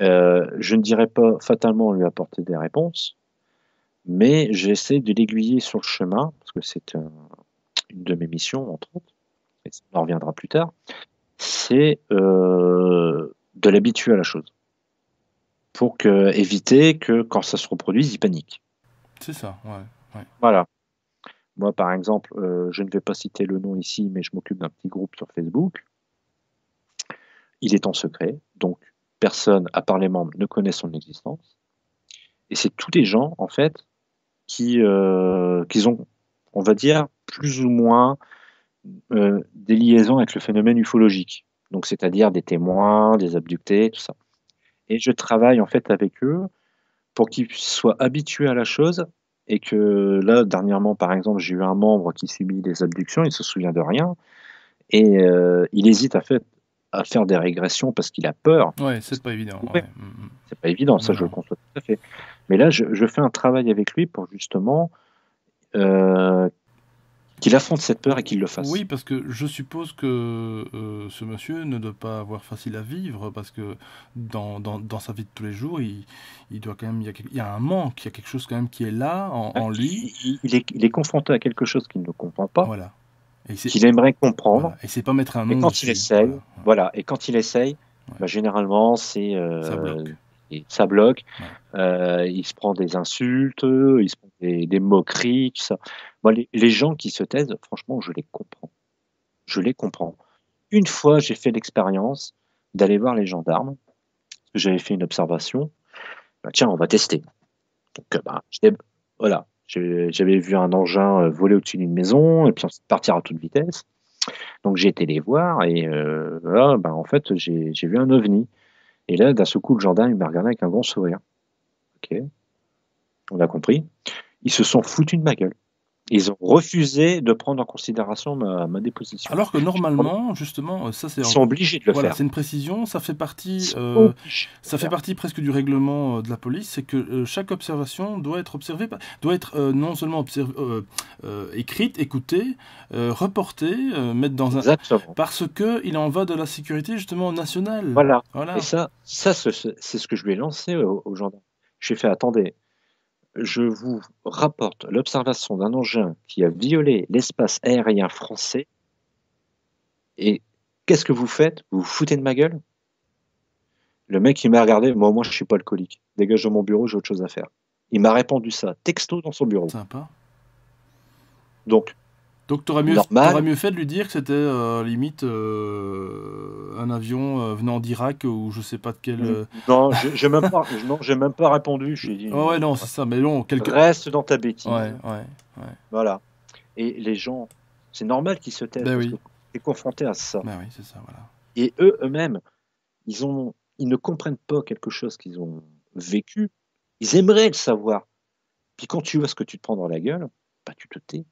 Euh, je ne dirais pas fatalement lui apporter des réponses, mais j'essaie de l'aiguiller sur le chemin, parce que c'est un, une de mes missions, entre autres, et ça en reviendra plus tard, c'est euh, de l'habituer à la chose, pour que, éviter que, quand ça se reproduise, il panique. C'est ça, ouais, ouais. Voilà. Moi, par exemple, euh, je ne vais pas citer le nom ici, mais je m'occupe d'un petit groupe sur Facebook. Il est en secret, donc personne, à part les membres, ne connaît son existence. Et c'est tous les gens, en fait, qui, euh, qui ont, on va dire, plus ou moins euh, des liaisons avec le phénomène ufologique. Donc, c'est-à-dire des témoins, des abductés, tout ça. Et je travaille, en fait, avec eux pour qu'ils soient habitués à la chose et que, là, dernièrement, par exemple, j'ai eu un membre qui subit des abductions, il ne se souvient de rien et euh, il hésite à faire, à faire des régressions parce qu'il a peur. Ouais, c'est pas évident. Ouais. C'est pas évident, ça, non. Je le conçois tout à fait. Mais là, je, je fais un travail avec lui pour justement euh, qu'il affronte cette peur et qu'il le fasse. Oui, parce que je suppose que euh, ce monsieur ne doit pas avoir facile à vivre, parce que dans, dans, dans sa vie de tous les jours, il, il doit quand même, il y a, il y a un manque, il y a quelque chose quand même qui est là, en, en lui. Il, il, est, il est confronté à quelque chose qu'il ne comprend pas, voilà. qu'il aimerait comprendre. Voilà. Et c'est pas mettre un nom et quand dessus. il essaye, voilà. voilà. Et quand il essaye, ouais. bah, généralement, c'est... Euh, ça bloque. Et ça bloque, ouais. euh, il se prend des insultes, il se prend des, des moqueries, tout ça. Moi, les, les gens qui se taisent, franchement, je les comprends. Je les comprends. Une fois, j'ai fait l'expérience d'aller voir les gendarmes, parce que j'avais fait une observation. Bah, tiens, on va tester. Donc, bah, voilà, j'avais vu un engin voler au-dessus d'une maison, et puis partir à toute vitesse. Donc, j'ai été les voir, et euh, là, bah, en fait, j'ai vu un ovni. Et là, d'un seul coup, le gendarme, il m'a regardé avec un grand sourire. Ok, on a compris. Ils se sont foutus de ma gueule. Ils ont refusé de prendre en considération ma, ma déposition. Alors que normalement, justement, ça c'est... Ils sont obligés de le voilà, faire. C'est une précision, ça fait partie, euh, ça fait partie presque du règlement de la police, c'est que euh, chaque observation doit être observée, doit être euh, non seulement observée, euh, euh, écrite, écoutée, euh, reportée, euh, mettre dans un... Exactement. Parce qu'il en va de la sécurité, justement, nationale. Voilà. voilà. Et ça, ça c'est ce que je lui ai lancé aux, aux gendarmes. Je lui ai fait, attendez... Je vous rapporte l'observation d'un engin qui a violé l'espace aérien français. Et qu'est-ce que vous faites? Vous vous foutez de ma gueule? Le mec, il m'a regardé. Moi, moi, je suis pas alcoolique. Dégage de mon bureau, j'ai autre chose à faire. Il m'a répondu ça, texto dans son bureau. Sympa. Donc, Donc tu aurais mieux, t'aurais mieux fait de lui dire que c'était euh, limite euh, un avion euh, venant d'Irak ou je sais pas de quel... Euh... Non, je n'ai même, même pas répondu. Je lui ai dit, oh ouais, non, c'est ça, mais non. Quelque... Reste dans ta bêtise. Ouais, ouais, ouais. Voilà. Et les gens, c'est normal qu'ils se taisent. Ben oui. Tu es confronté à ça. Ben oui, c'est ça, voilà. Et eux, eux-mêmes, ils, ont, ils ne comprennent pas quelque chose qu'ils ont vécu. Ils aimeraient le savoir. Puis quand tu vois ce que tu te prends dans la gueule, bah, tu te tais.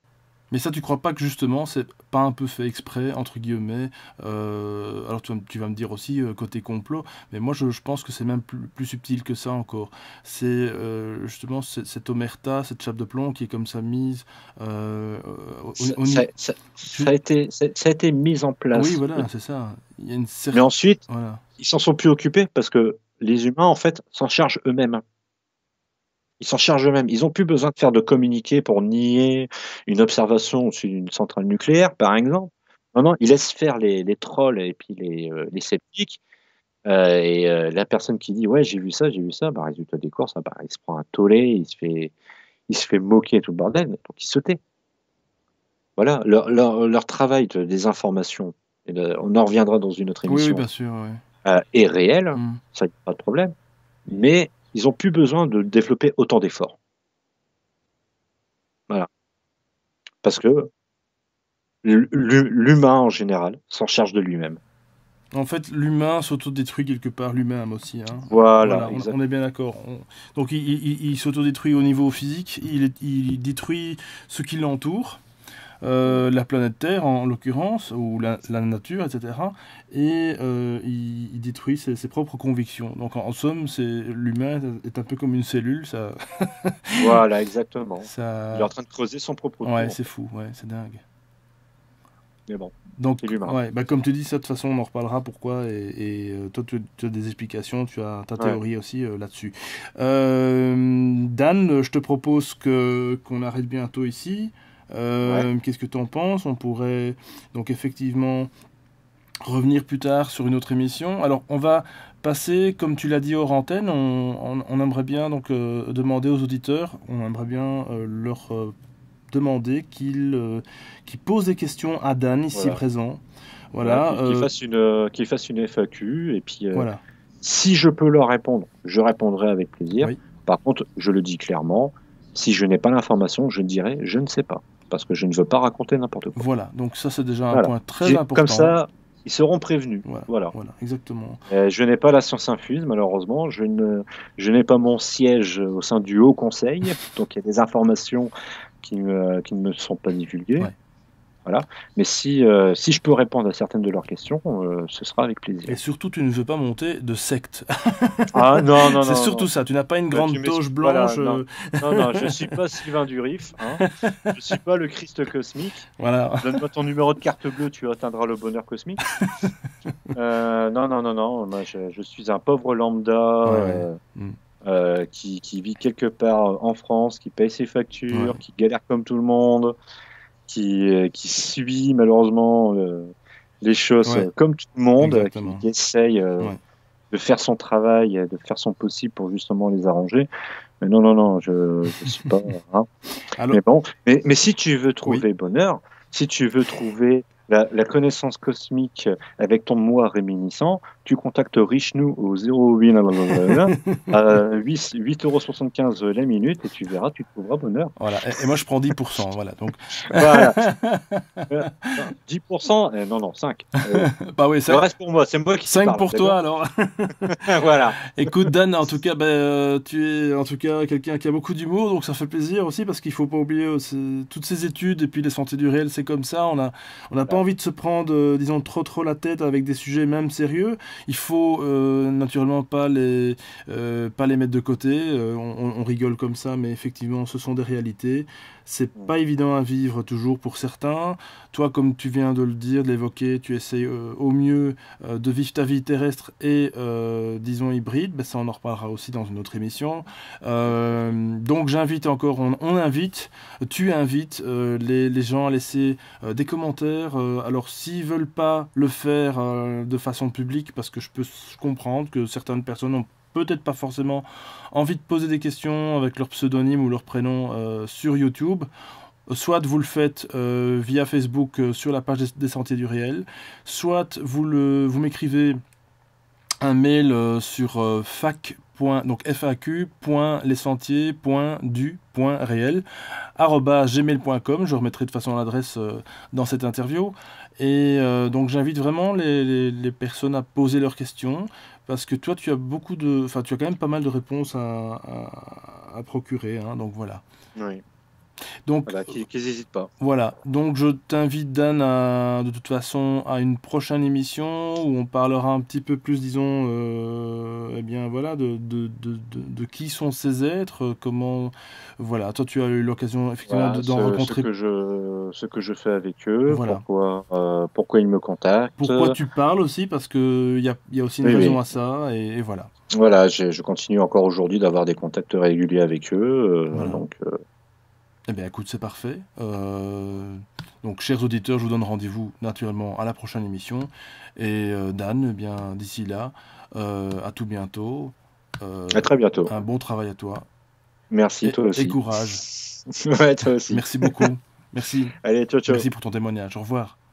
Mais ça, tu crois pas que justement, c'est pas un peu fait exprès, entre guillemets, euh, alors tu vas, tu vas me dire aussi euh, côté complot, mais moi je, je pense que c'est même plus, plus subtil que ça encore. C'est euh, justement cette omerta, cette chape de plomb qui est comme ça mise... Euh, au, au, au... Ça, ça, ça, a été, ça, ça a été mis en place. Oui, voilà, c'est ça. Il y a une certaine... Mais ensuite, voilà. Ils s'en sont plus occupés parce que les humains, en fait, s'en chargent eux-mêmes. Ils s'en chargent eux-mêmes. Ils n'ont plus besoin de faire de communiqués pour nier une observation au-dessus d'une centrale nucléaire, par exemple. Non, non, ils laissent faire les, les trolls et puis les, euh, les sceptiques. Euh, et euh, la personne qui dit « Ouais, j'ai vu ça, j'ai vu ça bah, », résultat des courses, bah, il se prend un tollé, il se fait, il se fait moquer tout le bordel, donc il se tait. Voilà, leur, leur, leur travail de désinformation. Et de, on en reviendra dans une autre émission. Oui, oui bien sûr, oui. euh, est réel, mmh. ça n'y a pas de problème, mais ils n'ont plus besoin de développer autant d'efforts. Voilà. Parce que l'humain en général s'en charge de lui-même. En fait, l'humain s'autodétruit quelque part, l'humain aussi. Hein. Voilà, voilà on, on est bien d'accord. On... Donc, il, il, il s'autodétruit au niveau physique, il, est, il détruit ce qui l'entoure, euh, la planète Terre en l'occurrence, ou la, la nature, et cetera. Et euh, il, il détruit ses, ses propres convictions. Donc, en, en somme, l'humain est un peu comme une cellule. Ça... voilà, exactement. Ça... Il est en train de creuser son propre trou. Ouais, c'est fou, ouais, c'est dingue. Mais bon, donc, ouais, bah comme tu dis, ça de toute façon, on en reparlera pourquoi. Et, et euh, toi, tu, tu as des explications, tu as ta théorie ouais. aussi euh, là-dessus. Euh, Dan, je te propose que qu'on arrête bientôt ici. Euh, ouais. Qu'est-ce que tu en penses? On pourrait donc effectivement revenir plus tard sur une autre émission. Alors, on va passer, comme tu l'as dit hors antenne, on, on, on aimerait bien donc euh, demander aux auditeurs, on aimerait bien euh, leur euh, demander qu'il euh, qu'il pose des questions à Dan ici voilà. présent. Voilà, voilà, qu'il euh... fasse une euh, qu'il fasse une F A Q et puis euh, voilà. Si je peux leur répondre, je répondrai avec plaisir. Oui. Par contre, je le dis clairement, si je n'ai pas l'information, je dirai je ne sais pas parce que je ne veux pas raconter n'importe quoi. Voilà, donc ça c'est déjà un voilà. point très important. Comme ça, ils seront prévenus. Voilà, voilà. voilà exactement. Euh, je n'ai pas la science infuse, malheureusement. Je ne, je n'ai pas mon siège au sein du Haut Conseil, donc il y a des informations qui ne qui me sont pas divulguées. Ouais. Voilà. Mais si, euh, si je peux répondre à certaines de leurs questions, euh, ce sera avec plaisir. Et surtout, tu ne veux pas monter de secte. Ah non, non, non. C'est surtout non. ça. Tu n'as pas une grande toge blanche. Voilà, euh... non. non, non, je ne suis pas Sylvain Durif. Hein. Je ne suis pas le Christ cosmique. Voilà. Donne-moi ton numéro de carte bleue, tu atteindras le bonheur cosmique. euh, non, non, non, non. Moi, je, je suis un pauvre lambda. Ouais, ouais. Euh... Mmh. Euh, qui, qui vit quelque part en France, qui paye ses factures, ouais. qui galère comme tout le monde, qui, euh, qui subit malheureusement euh, les choses ouais. euh, comme tout le monde, Exactement. qui essaye euh, ouais. de faire son travail, de faire son possible pour justement les arranger. Mais non, non, non, je ne suis pas... Hein. Alors... Mais bon, mais, mais si tu veux trouver oui. bonheur, si tu veux trouver la, la connaissance cosmique avec ton moi réminiscent, tu contactes Richnou au zéro huit, huit euros soixante-quinze la minute et tu verras, tu trouveras bonheur. Voilà. Et, et moi, je prends dix pour cent. Voilà, donc. Voilà. Euh, dix pour cent euh, non, non, cinq. Euh, bah oui, ça... Le reste pour moi, c'est moi qui cinq parle, pour toi, alors. Voilà. Écoute, Dan, en tout cas, bah, euh, tu es en tout cas quelqu'un qui a beaucoup d'humour, donc ça fait plaisir aussi parce qu'il ne faut pas oublier euh, toutes ces études et puis les sentiers du réel, c'est comme ça. On a, on a pas envie de se prendre, euh, disons, trop trop la tête avec des sujets même sérieux. Il faut euh, naturellement pas les, euh, pas les mettre de côté. Euh, on, on rigole comme ça, mais effectivement, ce sont des réalités. C'est pas évident à vivre toujours pour certains. Toi, comme tu viens de le dire, de l'évoquer, tu essayes euh, au mieux euh, de vivre ta vie terrestre et, euh, disons, hybride. Ben, ça, on en reparlera aussi dans une autre émission. Euh, donc, j'invite encore, on, on invite, tu invites euh, les, les gens à laisser euh, des commentaires. Euh, alors, s'ils veulent pas le faire euh, de façon publique, parce que je peux comprendre que certaines personnes ont peut-être pas forcément envie de poser des questions avec leur pseudonyme ou leur prénom euh, sur YouTube. Soit vous le faites euh, via Facebook euh, sur la page des, des Sentiers du Réel, soit vous, le, vous m'écrivez un mail euh, sur euh, fac. Donc f a q point les sentiers point du point réel arobase gmail point com. Je remettrai de façon l'adresse euh, dans cette interview. Et euh, donc j'invite vraiment les, les, les personnes à poser leurs questions, parce que toi tu as beaucoup de, enfin tu as quand même pas mal de réponses à, à, à procurer, hein, donc voilà. Oui. Donc, voilà, qu'ils n'hésitent pas. Voilà, donc je t'invite Dan à, de toute façon à une prochaine émission où on parlera un petit peu plus, disons, euh, eh bien voilà, de, de, de, de, de qui sont ces êtres, comment, voilà, toi tu as eu l'occasion effectivement voilà, d'en rencontrer. Ce que, je, ce que je fais avec eux, voilà. pourquoi, euh, pourquoi ils me contactent. Pourquoi tu parles aussi, parce qu'il y a, y a aussi une oui, raison oui. à ça, et, et voilà. Voilà, je continue encore aujourd'hui d'avoir des contacts réguliers avec eux, euh, voilà. donc... Euh, Eh bien, écoute, c'est parfait. Euh, donc, chers auditeurs, je vous donne rendez-vous naturellement à la prochaine émission. Et euh, Dan, eh bien, d'ici là, euh, à tout bientôt. Euh, à très bientôt. Un bon travail à toi. Merci, et, toi aussi. Et courage. Ouais, toi aussi. Merci beaucoup. Merci. Allez, ciao, ciao. Merci pour ton témoignage. Au revoir.